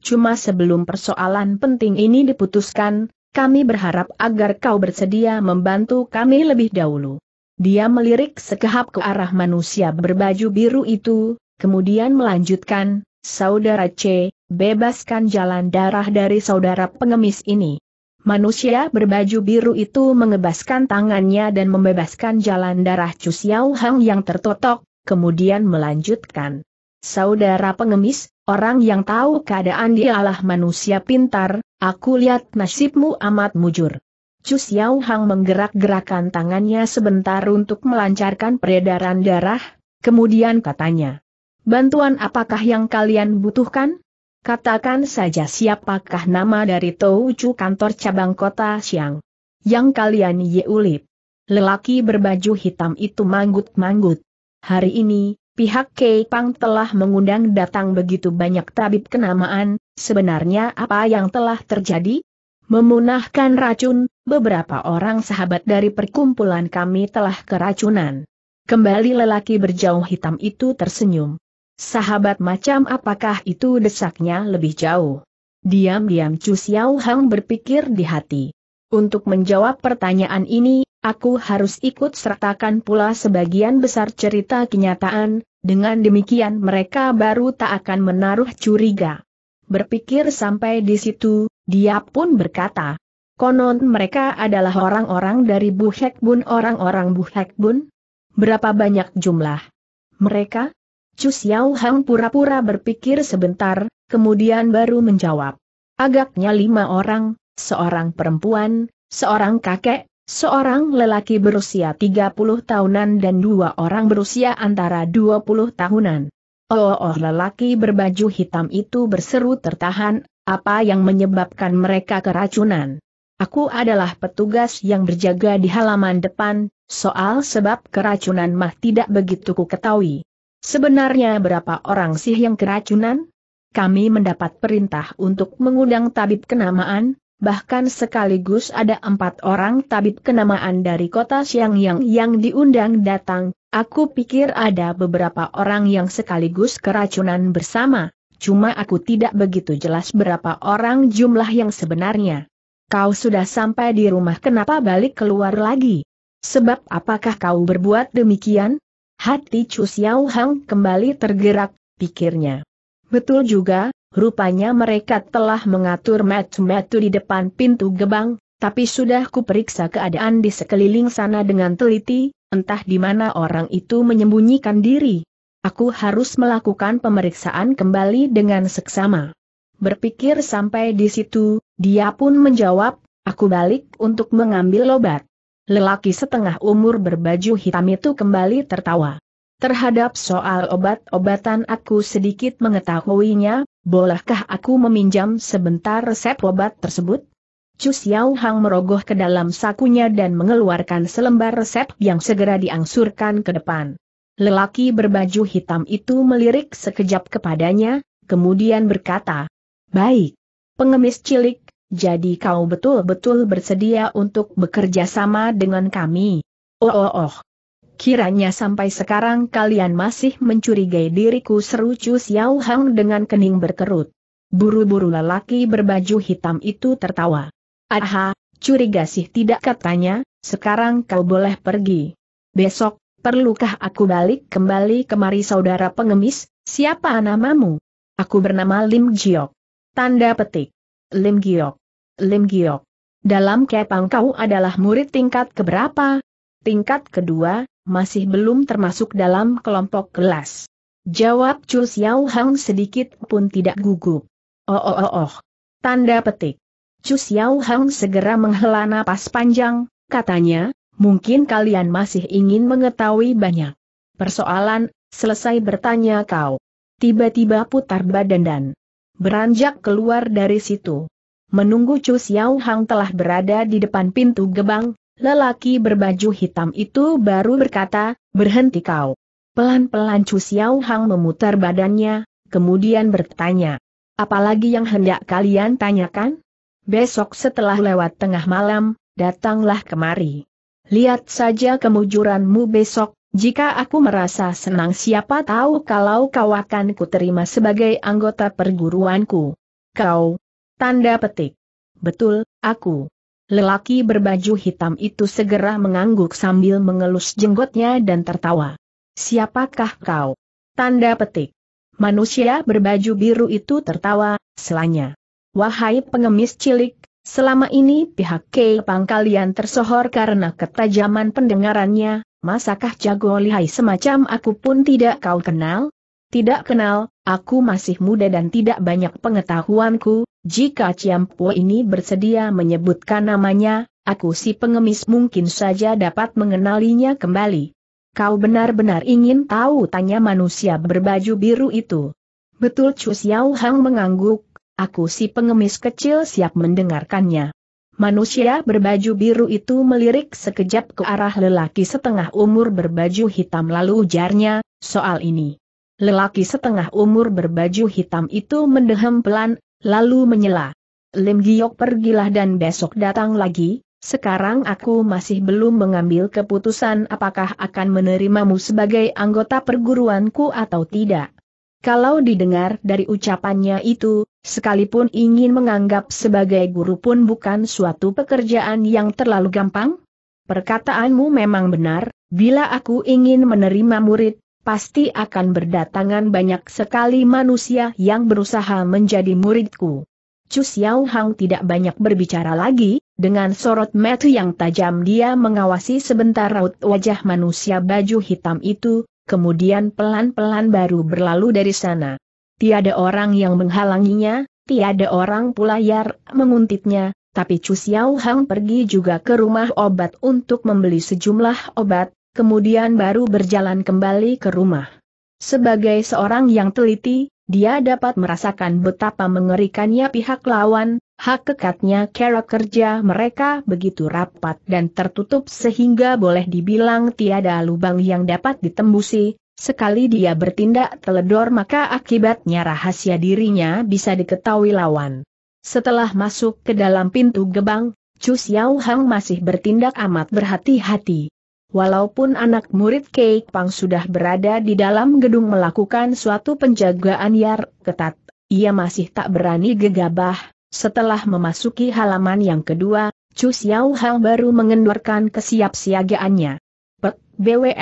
Cuma sebelum persoalan penting ini diputuskan, kami berharap agar kau bersedia membantu kami lebih dahulu." Dia melirik sekehap ke arah manusia berbaju biru itu, kemudian melanjutkan, "Saudara C, bebaskan jalan darah dari saudara pengemis ini." Manusia berbaju biru itu mengebaskan tangannya dan membebaskan jalan darah Chu Xiao Hang yang tertotok, kemudian melanjutkan, "Saudara pengemis, orang yang tahu keadaan dialah manusia pintar, aku lihat nasibmu amat mujur." Chu Xiao Hang menggerak-gerakan tangannya sebentar untuk melancarkan peredaran darah, kemudian katanya, "Bantuan apakah yang kalian butuhkan? Katakan saja siapakah nama dari Toucu kantor cabang kota Xiang yang kalian ulip." Lelaki berbaju hitam itu manggut-manggut. "Hari ini, pihak Kei Pang telah mengundang datang begitu banyak tabib kenamaan, sebenarnya apa yang telah terjadi? Memunahkan racun, beberapa orang sahabat dari perkumpulan kami telah keracunan." Kembali lelaki berjauh hitam itu tersenyum. "Sahabat macam apakah itu?" desaknya lebih jauh. Diam-diam Chu Xiao Hang berpikir di hati. Untuk menjawab pertanyaan ini, aku harus ikut sertakan pula sebagian besar cerita kenyataan, dengan demikian mereka baru tak akan menaruh curiga. Berpikir sampai di situ, dia pun berkata, "Konon mereka adalah orang-orang dari Bu Hek Bun." "Orang-orang Bu Hek Bun? Berapa banyak jumlah mereka?" Chu Xiao Hang pura-pura berpikir sebentar, kemudian baru menjawab, "Agaknya lima orang, seorang perempuan, seorang kakek, seorang lelaki berusia tiga puluh tahunan dan dua orang berusia antara dua puluh tahunan. "Oh, oh, oh." Lelaki berbaju hitam itu berseru tertahan, "Apa yang menyebabkan mereka keracunan?" "Aku adalah petugas yang berjaga di halaman depan, soal sebab keracunan mah tidak begitu ku ketahui. Sebenarnya berapa orang sih yang keracunan? Kami mendapat perintah untuk mengundang tabib kenamaan, bahkan sekaligus ada empat orang tabib kenamaan dari kota Xiang yang, yang diundang datang. Aku pikir ada beberapa orang yang sekaligus keracunan bersama, cuma aku tidak begitu jelas berapa orang jumlah yang sebenarnya." "Kau sudah sampai di rumah, kenapa balik keluar lagi? Sebab apakah kau berbuat demikian?" Hati Chu Xiao Hang kembali tergerak, pikirnya. Betul juga, rupanya mereka telah mengatur metu-metu di depan pintu gebang, tapi sudah kuperiksa keadaan di sekeliling sana dengan teliti, entah di mana orang itu menyembunyikan diri. Aku harus melakukan pemeriksaan kembali dengan seksama. Berpikir sampai di situ, dia pun menjawab, "Aku balik untuk mengambil obat." Lelaki setengah umur berbaju hitam itu kembali tertawa. "Terhadap soal obat-obatan aku sedikit mengetahuinya, bolehkah aku meminjam sebentar resep obat tersebut?" Chu Xiao Hang merogoh ke dalam sakunya dan mengeluarkan selembar resep yang segera diangsurkan ke depan. Lelaki berbaju hitam itu melirik sekejap kepadanya, kemudian berkata, "Baik, pengemis cilik, jadi kau betul-betul bersedia untuk bekerja sama dengan kami?" "Oh, oh, oh. Kiranya sampai sekarang kalian masih mencurigai diriku," seru Chu Xiao Hang dengan kening berkerut. Buru-buru lelaki berbaju hitam itu tertawa. "Aha, curiga sih tidak," katanya, "sekarang kau boleh pergi. Besok, perlukah aku balik kembali kemari?" "Saudara pengemis, siapa namamu?" "Aku bernama Lim Giok." Tanda petik. "Lim Giok. Lim Giok. Dalam Kepang kau adalah murid tingkat keberapa?" "Tingkat kedua, masih belum termasuk dalam kelompok kelas." Jawab Chu Xiao Hang sedikit pun tidak gugup. "Oh, oh, oh, oh." Tanda petik. Chu Xiao Hang segera menghela napas panjang, katanya, "Mungkin kalian masih ingin mengetahui banyak persoalan." Selesai bertanya kau tiba-tiba putar badan dan beranjak keluar dari situ. Menunggu Chu Xiao Hang telah berada di depan pintu gebang, lelaki berbaju hitam itu baru berkata, "Berhenti kau." Pelan-pelan Chu Xiao Hang memutar badannya, kemudian bertanya, "Apalagi yang hendak kalian tanyakan?" "Besok setelah lewat tengah malam, datanglah kemari. Lihat saja kemujuranmu besok, jika aku merasa senang siapa tahu kalau kau akan kuterima sebagai anggota perguruanku." Kau? Tanda petik. Betul, aku. Lelaki berbaju hitam itu segera mengangguk sambil mengelus jenggotnya dan tertawa. Siapakah kau? Tanda petik. Manusia berbaju biru itu tertawa, selanya. Wahai pengemis cilik, selama ini pihak Kepang kalian tersohor karena ketajaman pendengarannya, masakah jago lihai semacam aku pun tidak kau kenal? Tidak kenal, aku masih muda dan tidak banyak pengetahuanku, jika Ciampu ini bersedia menyebutkan namanya, aku si pengemis mungkin saja dapat mengenalinya kembali. Kau benar-benar ingin tahu? Tanya manusia berbaju biru itu. Betul, Chu Xiao Hang mengangguk, aku si pengemis kecil siap mendengarkannya. Manusia berbaju biru itu melirik sekejap ke arah lelaki setengah umur berbaju hitam lalu ujarnya, soal ini. Lelaki setengah umur berbaju hitam itu mendehem pelan, lalu menyela. Lim Giok, pergilah dan besok datang lagi. Sekarang aku masih belum mengambil keputusan apakah akan menerimamu sebagai anggota perguruanku atau tidak. Kalau didengar dari ucapannya itu, sekalipun ingin menganggap sebagai guru pun bukan suatu pekerjaan yang terlalu gampang. Perkataanmu memang benar, bila aku ingin menerima murid, pasti akan berdatangan banyak sekali manusia yang berusaha menjadi muridku. Chu Xiao Hang tidak banyak berbicara lagi, dengan sorot mata yang tajam dia mengawasi sebentar raut wajah manusia baju hitam itu, kemudian pelan-pelan baru berlalu dari sana. Tiada orang yang menghalanginya, tiada orang pula yang menguntitnya, tapi Chu Xiao Hang pergi juga ke rumah obat untuk membeli sejumlah obat, kemudian baru berjalan kembali ke rumah. Sebagai seorang yang teliti, dia dapat merasakan betapa mengerikannya pihak lawan, hakikatnya cara kerja mereka begitu rapat dan tertutup sehingga boleh dibilang tiada lubang yang dapat ditembusi, sekali dia bertindak teledor maka akibatnya rahasia dirinya bisa diketahui lawan. Setelah masuk ke dalam pintu gebang, Chu Xiao Hang masih bertindak amat berhati-hati. Walaupun anak murid Kepang sudah berada di dalam gedung melakukan suatu penjagaan yang ketat, ia masih tak berani gegabah. Setelah memasuki halaman yang kedua, Chu Xiao Hang baru mengendorkan kesiapsiagaannya. Pek Bwe,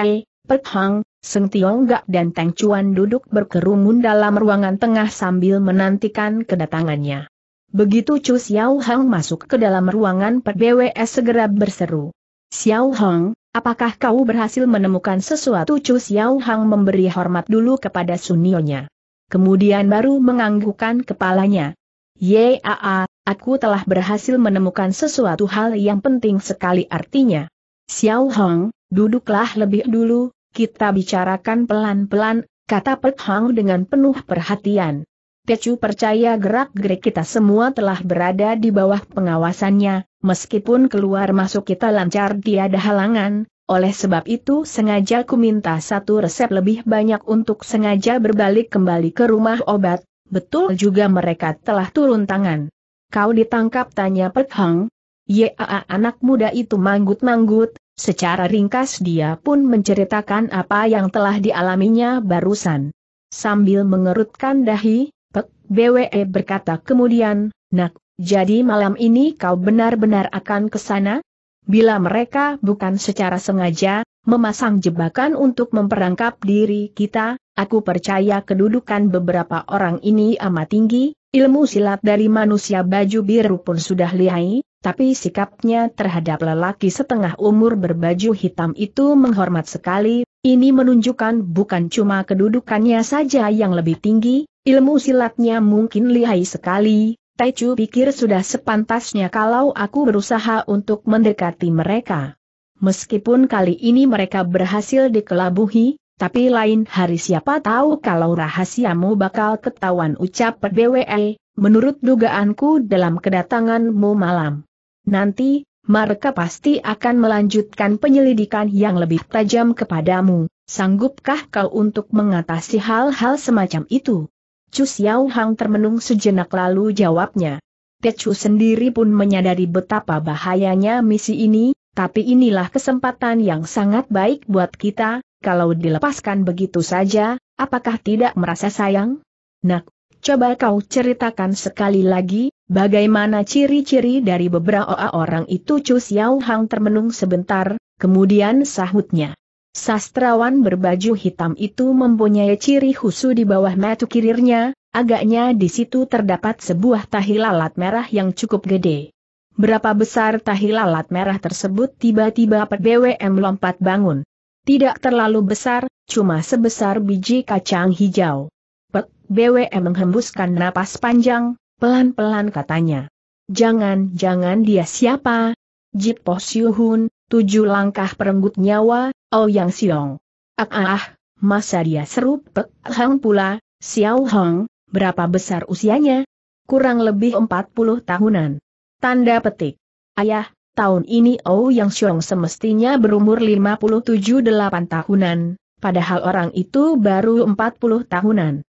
Pek Hang, Seng Tiong Gak dan Teng Chuan duduk berkerumun dalam ruangan tengah sambil menantikan kedatangannya. Begitu Chu Xiao Hang masuk ke dalam ruangan, Pek Bwe segera berseru, Xiao Hang, apakah kau berhasil menemukan sesuatu? Chu Xiao Hang memberi hormat dulu kepada sunionya. Kemudian baru menganggukkan kepalanya. Yaa, aku telah berhasil menemukan sesuatu hal yang penting sekali artinya. Xiao Hang, duduklah lebih dulu, kita bicarakan pelan-pelan, kata Pek Hang dengan penuh perhatian. Tecu percaya gerak-gerik kita semua telah berada di bawah pengawasannya. Meskipun keluar masuk kita lancar tiada halangan, oleh sebab itu sengaja ku minta satu resep lebih banyak untuk sengaja berbalik kembali ke rumah obat, betul juga mereka telah turun tangan. Kau ditangkap? Tanya Pek Hang. Yaa, anak muda itu manggut-manggut, secara ringkas dia pun menceritakan apa yang telah dialaminya barusan. Sambil mengerutkan dahi, Pek Bwe berkata kemudian, nak, jadi malam ini kau benar-benar akan ke sana? Bila mereka bukan secara sengaja memasang jebakan untuk memperangkap diri kita, aku percaya kedudukan beberapa orang ini amat tinggi, ilmu silat dari manusia baju biru pun sudah lihai, tapi sikapnya terhadap lelaki setengah umur berbaju hitam itu menghormat sekali, ini menunjukkan bukan cuma kedudukannya saja yang lebih tinggi, ilmu silatnya mungkin lihai sekali. Taichu pikir sudah sepantasnya kalau aku berusaha untuk mendekati mereka. Meskipun kali ini mereka berhasil dikelabuhi, tapi lain hari siapa tahu kalau rahasiamu bakal ketahuan, ucap Bwe. Menurut dugaanku dalam kedatanganmu malam nanti, mereka pasti akan melanjutkan penyelidikan yang lebih tajam kepadamu. Sanggupkah kau untuk mengatasi hal-hal semacam itu? Chu Xiao Hang termenung sejenak lalu jawabnya. Tecu sendiri pun menyadari betapa bahayanya misi ini, tapi inilah kesempatan yang sangat baik buat kita, kalau dilepaskan begitu saja, apakah tidak merasa sayang? Nak, coba kau ceritakan sekali lagi, bagaimana ciri-ciri dari beberapa orang itu?" Chu Xiao Hang termenung sebentar, kemudian sahutnya, "Sastrawan berbaju hitam itu mempunyai ciri khusus di bawah mata kirinya, agaknya di situ terdapat sebuah tahi lalat merah yang cukup gede. Berapa besar tahi lalat merah tersebut?" Tiba-tiba P B W M lompat bangun. "Tidak terlalu besar, cuma sebesar biji kacang hijau." B W M menghembuskan napas panjang, pelan-pelan katanya, "Jangan-jangan dia siapa?" "Jit Po Siuhun, tujuh langkah perenggut nyawa, Ouyang Siong." "Ah, ah, masa dia seru?" "Pek Hang pula, Xiao Hong, berapa besar usianya?" "Kurang lebih empat puluh tahunan. Tanda petik. "Ayah, tahun ini Ouyang Siong semestinya berumur lima puluh tujuh delapan tahunan, padahal orang itu baru empat puluh tahunan.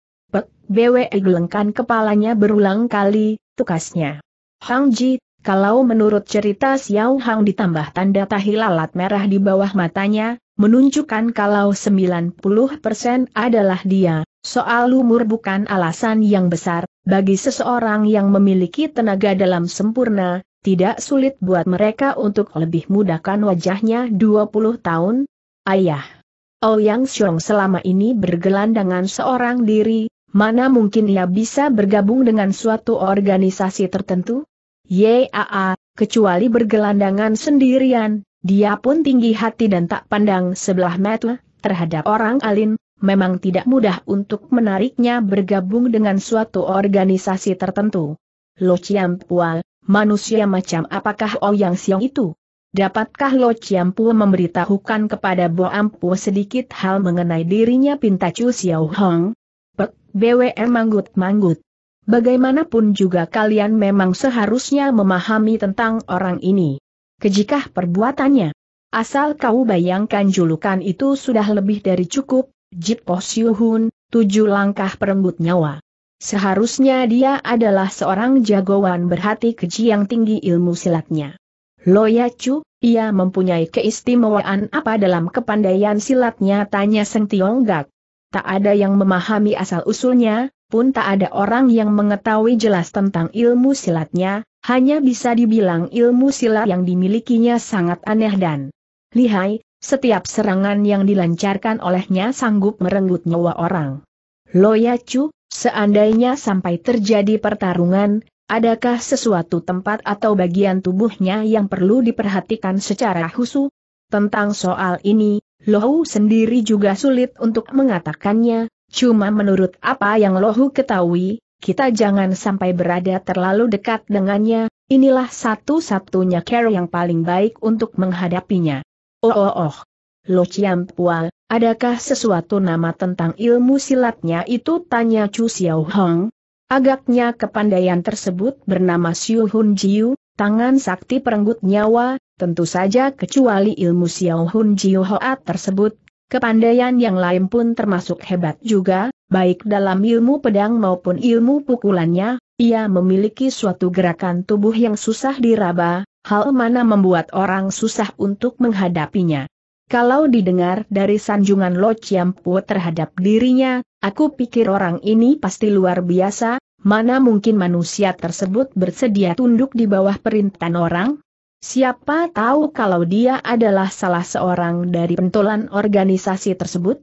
B W E gelengkan kepalanya berulang kali, tukasnya, "Hang Ji, kalau menurut cerita Xiao Hang ditambah tanda tahi lalat merah di bawah matanya, menunjukkan kalau sembilan puluh persen adalah dia, soal umur bukan alasan yang besar, bagi seseorang yang memiliki tenaga dalam sempurna, tidak sulit buat mereka untuk lebih mudakan wajahnya dua puluh tahun. Ayah, Ouyang Xiong selama ini bergelandangan seorang diri, mana mungkin ia bisa bergabung dengan suatu organisasi tertentu? Yaa, kecuali bergelandangan sendirian, dia pun tinggi hati dan tak pandang sebelah mata terhadap orang alim, memang tidak mudah untuk menariknya bergabung dengan suatu organisasi tertentu." "Lo Ciam Pual, manusia macam apakah Ouyang Xiong itu? Dapatkah Lo Ciam Pual memberitahukan kepada Bo Ampu sedikit hal mengenai dirinya?" pinta Chu Xiao Hong. B W M manggut-manggut. "Bagaimanapun juga kalian memang seharusnya memahami tentang orang ini. Kejikah perbuatannya? Asal kau bayangkan julukan itu sudah lebih dari cukup, Jit Po Siuhun, tujuh langkah perenggut nyawa. Seharusnya dia adalah seorang jagoan berhati keji yang tinggi ilmu silatnya. Loya Chu, ia mempunyai keistimewaan apa dalam kepandaian silatnya?" tanya Seng Tiong Gak. "Tak ada yang memahami asal-usulnya, pun tak ada orang yang mengetahui jelas tentang ilmu silatnya, hanya bisa dibilang ilmu silat yang dimilikinya sangat aneh dan lihai, setiap serangan yang dilancarkan olehnya sanggup merenggut nyawa orang." "Loya Chu, seandainya sampai terjadi pertarungan, adakah sesuatu tempat atau bagian tubuhnya yang perlu diperhatikan secara khusus? Tentang soal ini, Lohu sendiri juga sulit untuk mengatakannya, cuma menurut apa yang Lohu ketahui, kita jangan sampai berada terlalu dekat dengannya, inilah satu-satunya cara yang paling baik untuk menghadapinya." Oh oh oh, Lo Ciam Pual, adakah sesuatu nama tentang ilmu silatnya itu?" tanya Chu Xiao Hong. "Agaknya kepandaian tersebut bernama Siuhun Jiu, tangan sakti perenggut nyawa, tentu saja kecuali ilmu Siuhun Jiu Hoat tersebut, kepandaian yang lain pun termasuk hebat juga, baik dalam ilmu pedang maupun ilmu pukulannya, ia memiliki suatu gerakan tubuh yang susah diraba, hal mana membuat orang susah untuk menghadapinya. Kalau didengar dari sanjungan Lo Ciam Pu terhadap dirinya, aku pikir orang ini pasti luar biasa, mana mungkin manusia tersebut bersedia tunduk di bawah perintah orang? Siapa tahu kalau dia adalah salah seorang dari pentolan organisasi tersebut?"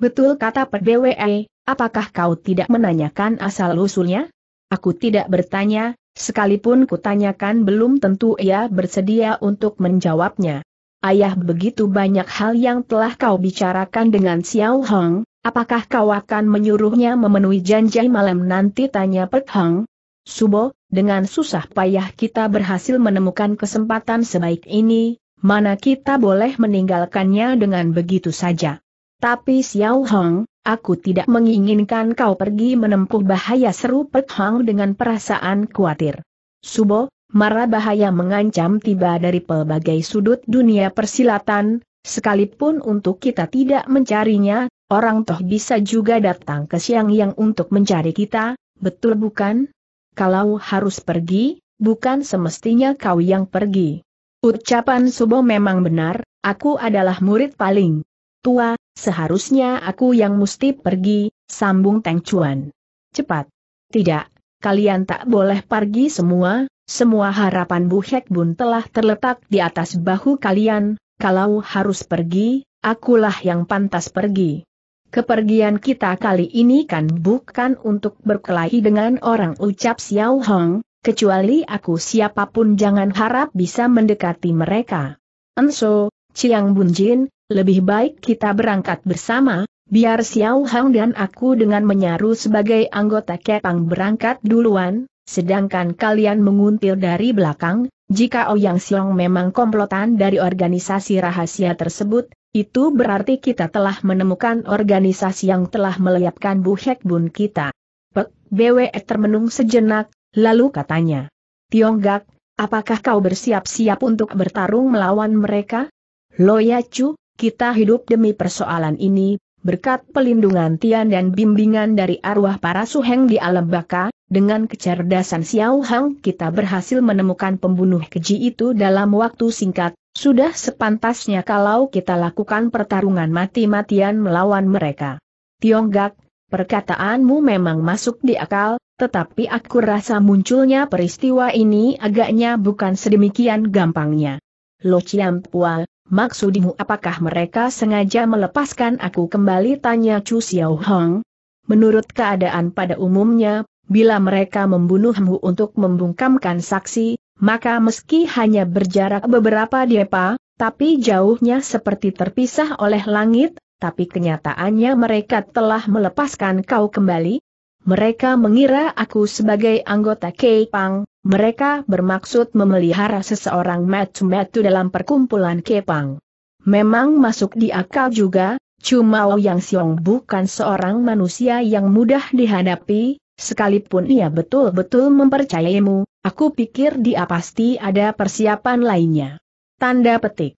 "Betul," kata P B W E, "apakah kau tidak menanyakan asal-usulnya?" "Aku tidak bertanya, sekalipun kutanyakan belum tentu ia bersedia untuk menjawabnya." "Ayah, begitu banyak hal yang telah kau bicarakan dengan Xiao Hong. Apakah kau akan menyuruhnya memenuhi janji malam nanti?" tanya Pek Hang. "Subo, dengan susah payah kita berhasil menemukan kesempatan sebaik ini, mana kita boleh meninggalkannya dengan begitu saja." "Tapi Xiao Hong, aku tidak menginginkan kau pergi menempuh bahaya," seru Pek Hang dengan perasaan khawatir. "Subo, mara bahaya mengancam tiba dari pelbagai sudut dunia persilatan, sekalipun untuk kita tidak mencarinya, orang toh bisa juga datang ke Siang Yang untuk mencari kita, betul bukan? Kalau harus pergi, bukan semestinya kau yang pergi." "Ucapan Subo memang benar, aku adalah murid paling tua, seharusnya aku yang mesti pergi," sambung Teng Chuan. "Cepat, Tidak, kalian tak boleh pergi semua, semua harapan Bu Hek Bun telah terletak di atas bahu kalian, kalau harus pergi, akulah yang pantas pergi. Kepergian kita kali ini kan bukan untuk berkelahi dengan orang, ucap Xiao Hong, kecuali aku siapapun jangan harap bisa mendekati mereka. Enso, Chiang Bunjin, lebih baik kita berangkat bersama, biar Xiao Hang dan aku dengan menyaru sebagai anggota Kepang berangkat duluan, sedangkan kalian menguntil dari belakang. Jika Ouyang Xiong memang komplotan dari organisasi rahasia tersebut, itu berarti kita telah menemukan organisasi yang telah melenyapkan Bu Hek Bun kita. Pek, B W E termenung sejenak, lalu katanya, Tionggak, apakah kau bersiap-siap untuk bertarung melawan mereka? Loya Chu, kita hidup demi persoalan ini. Berkat pelindungan Tian dan bimbingan dari arwah para suheng di alam baka, dengan kecerdasan Xiao Hang kita berhasil menemukan pembunuh keji itu dalam waktu singkat, sudah sepantasnya kalau kita lakukan pertarungan mati-matian melawan mereka. Tionggak, perkataanmu memang masuk di akal, tetapi aku rasa munculnya peristiwa ini agaknya bukan sedemikian gampangnya. Lo Chiam Pua, maksudmu apakah mereka sengaja melepaskan aku kembali, tanya Chu Xiao Hong. Menurut keadaan pada umumnya, bila mereka membunuhmu untuk membungkamkan saksi, maka meski hanya berjarak beberapa depa, tapi jauhnya seperti terpisah oleh langit, tapi kenyataannya mereka telah melepaskan kau kembali. Mereka mengira aku sebagai anggota Kepang. Mereka bermaksud memelihara seseorang metu-metu dalam perkumpulan Kepang. Memang masuk di akal juga, cuma Ouyang Xiong bukan seorang manusia yang mudah dihadapi, sekalipun ia betul-betul mempercayaimu, aku pikir dia pasti ada persiapan lainnya. Tanda petik.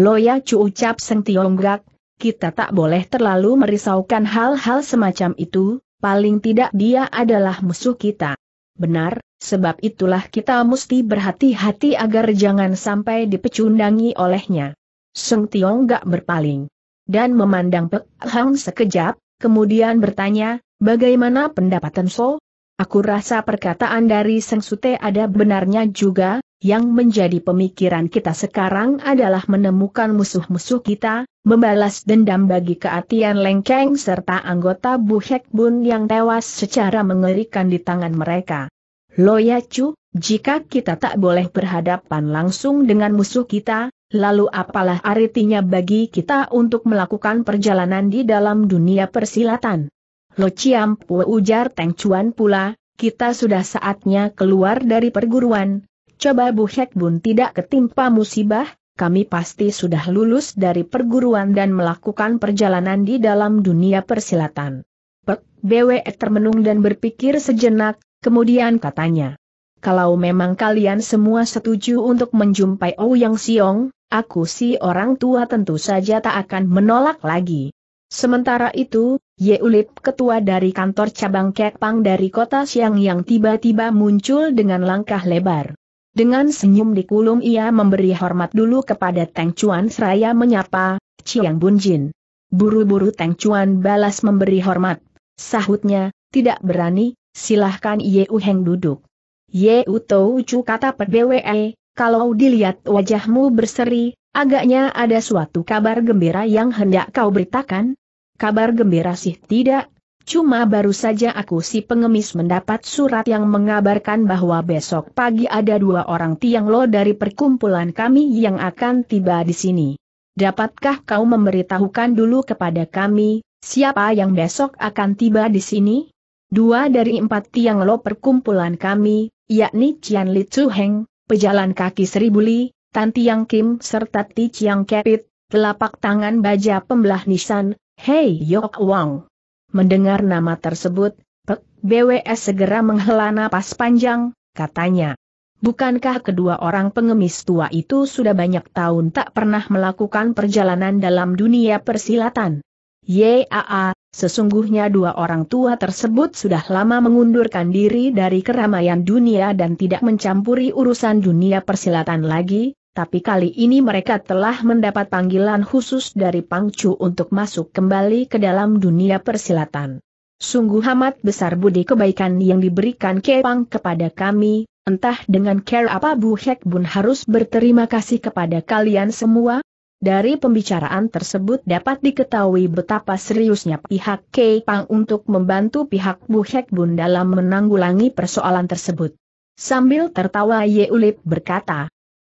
Loya Chu, ucap Seng Tionggak, kita tak boleh terlalu merisaukan hal-hal semacam itu, paling tidak dia adalah musuh kita. Benar, sebab itulah kita mesti berhati-hati agar jangan sampai dipecundangi olehnya. Seng Tionggak berpaling dan memandang Pek Hang sekejap, kemudian bertanya, bagaimana pendapat Enso? Aku rasa perkataan dari Seng Sute ada benarnya juga, yang menjadi pemikiran kita sekarang adalah menemukan musuh-musuh kita, membalas dendam bagi keatian Lengkeng serta anggota Bu Hek Bun yang tewas secara mengerikan di tangan mereka. Loya Chu, jika kita tak boleh berhadapan langsung dengan musuh kita, lalu apalah artinya bagi kita untuk melakukan perjalanan di dalam dunia persilatan? Lo Chiam Pue, ujar Teng Chuan pula, kita sudah saatnya keluar dari perguruan. Coba Bu Hek Bun tidak ketimpa musibah, kami pasti sudah lulus dari perguruan dan melakukan perjalanan di dalam dunia persilatan. Pek B W E termenung dan berpikir sejenak, kemudian katanya, kalau memang kalian semua setuju untuk menjumpai Ouyang Xiong, aku si orang tua tentu saja tak akan menolak lagi. Sementara itu, Ye Ulip, ketua dari kantor cabang Kepang dari kota Siang yang tiba-tiba muncul dengan langkah lebar. Dengan senyum dikulum ia memberi hormat dulu kepada Teng Chuan seraya menyapa, Chiang Bunjin. Buru-buru Teng Chuan balas memberi hormat. Sahutnya, tidak berani, silahkan Yeu Heng duduk. Yeu Tou Chu, kata Pek B W E, kalau dilihat wajahmu berseri, agaknya ada suatu kabar gembira yang hendak kau beritakan. Kabar gembira sih tidak, cuma baru saja aku si pengemis mendapat surat yang mengabarkan bahwa besok pagi ada dua orang Tiang Lo dari perkumpulan kami yang akan tiba di sini. Dapatkah kau memberitahukan dulu kepada kami, siapa yang besok akan tiba di sini? Dua dari empat Tiang Lo perkumpulan kami, yakni Cian Li Tzu Heng, pejalan kaki Seribu Li, Tan Tiang Kim serta Ti Chiang Kepit, telapak tangan baja pembelah nisan, Hei Yok Wang. Mendengar nama tersebut, Pek B W S segera menghela napas panjang, katanya, bukankah kedua orang pengemis tua itu sudah banyak tahun tak pernah melakukan perjalanan dalam dunia persilatan? Yaa, sesungguhnya dua orang tua tersebut sudah lama mengundurkan diri dari keramaian dunia dan tidak mencampuri urusan dunia persilatan lagi, tapi kali ini mereka telah mendapat panggilan khusus dari Pangcu untuk masuk kembali ke dalam dunia persilatan. Sungguh amat besar budi kebaikan yang diberikan Kepang kepada kami, entah dengan care apa Bu Hek Bun harus berterima kasih kepada kalian semua. Dari pembicaraan tersebut dapat diketahui betapa seriusnya pihak Kepang untuk membantu pihak Bu Hek Bun dalam menanggulangi persoalan tersebut. Sambil tertawa Ye Ulip berkata,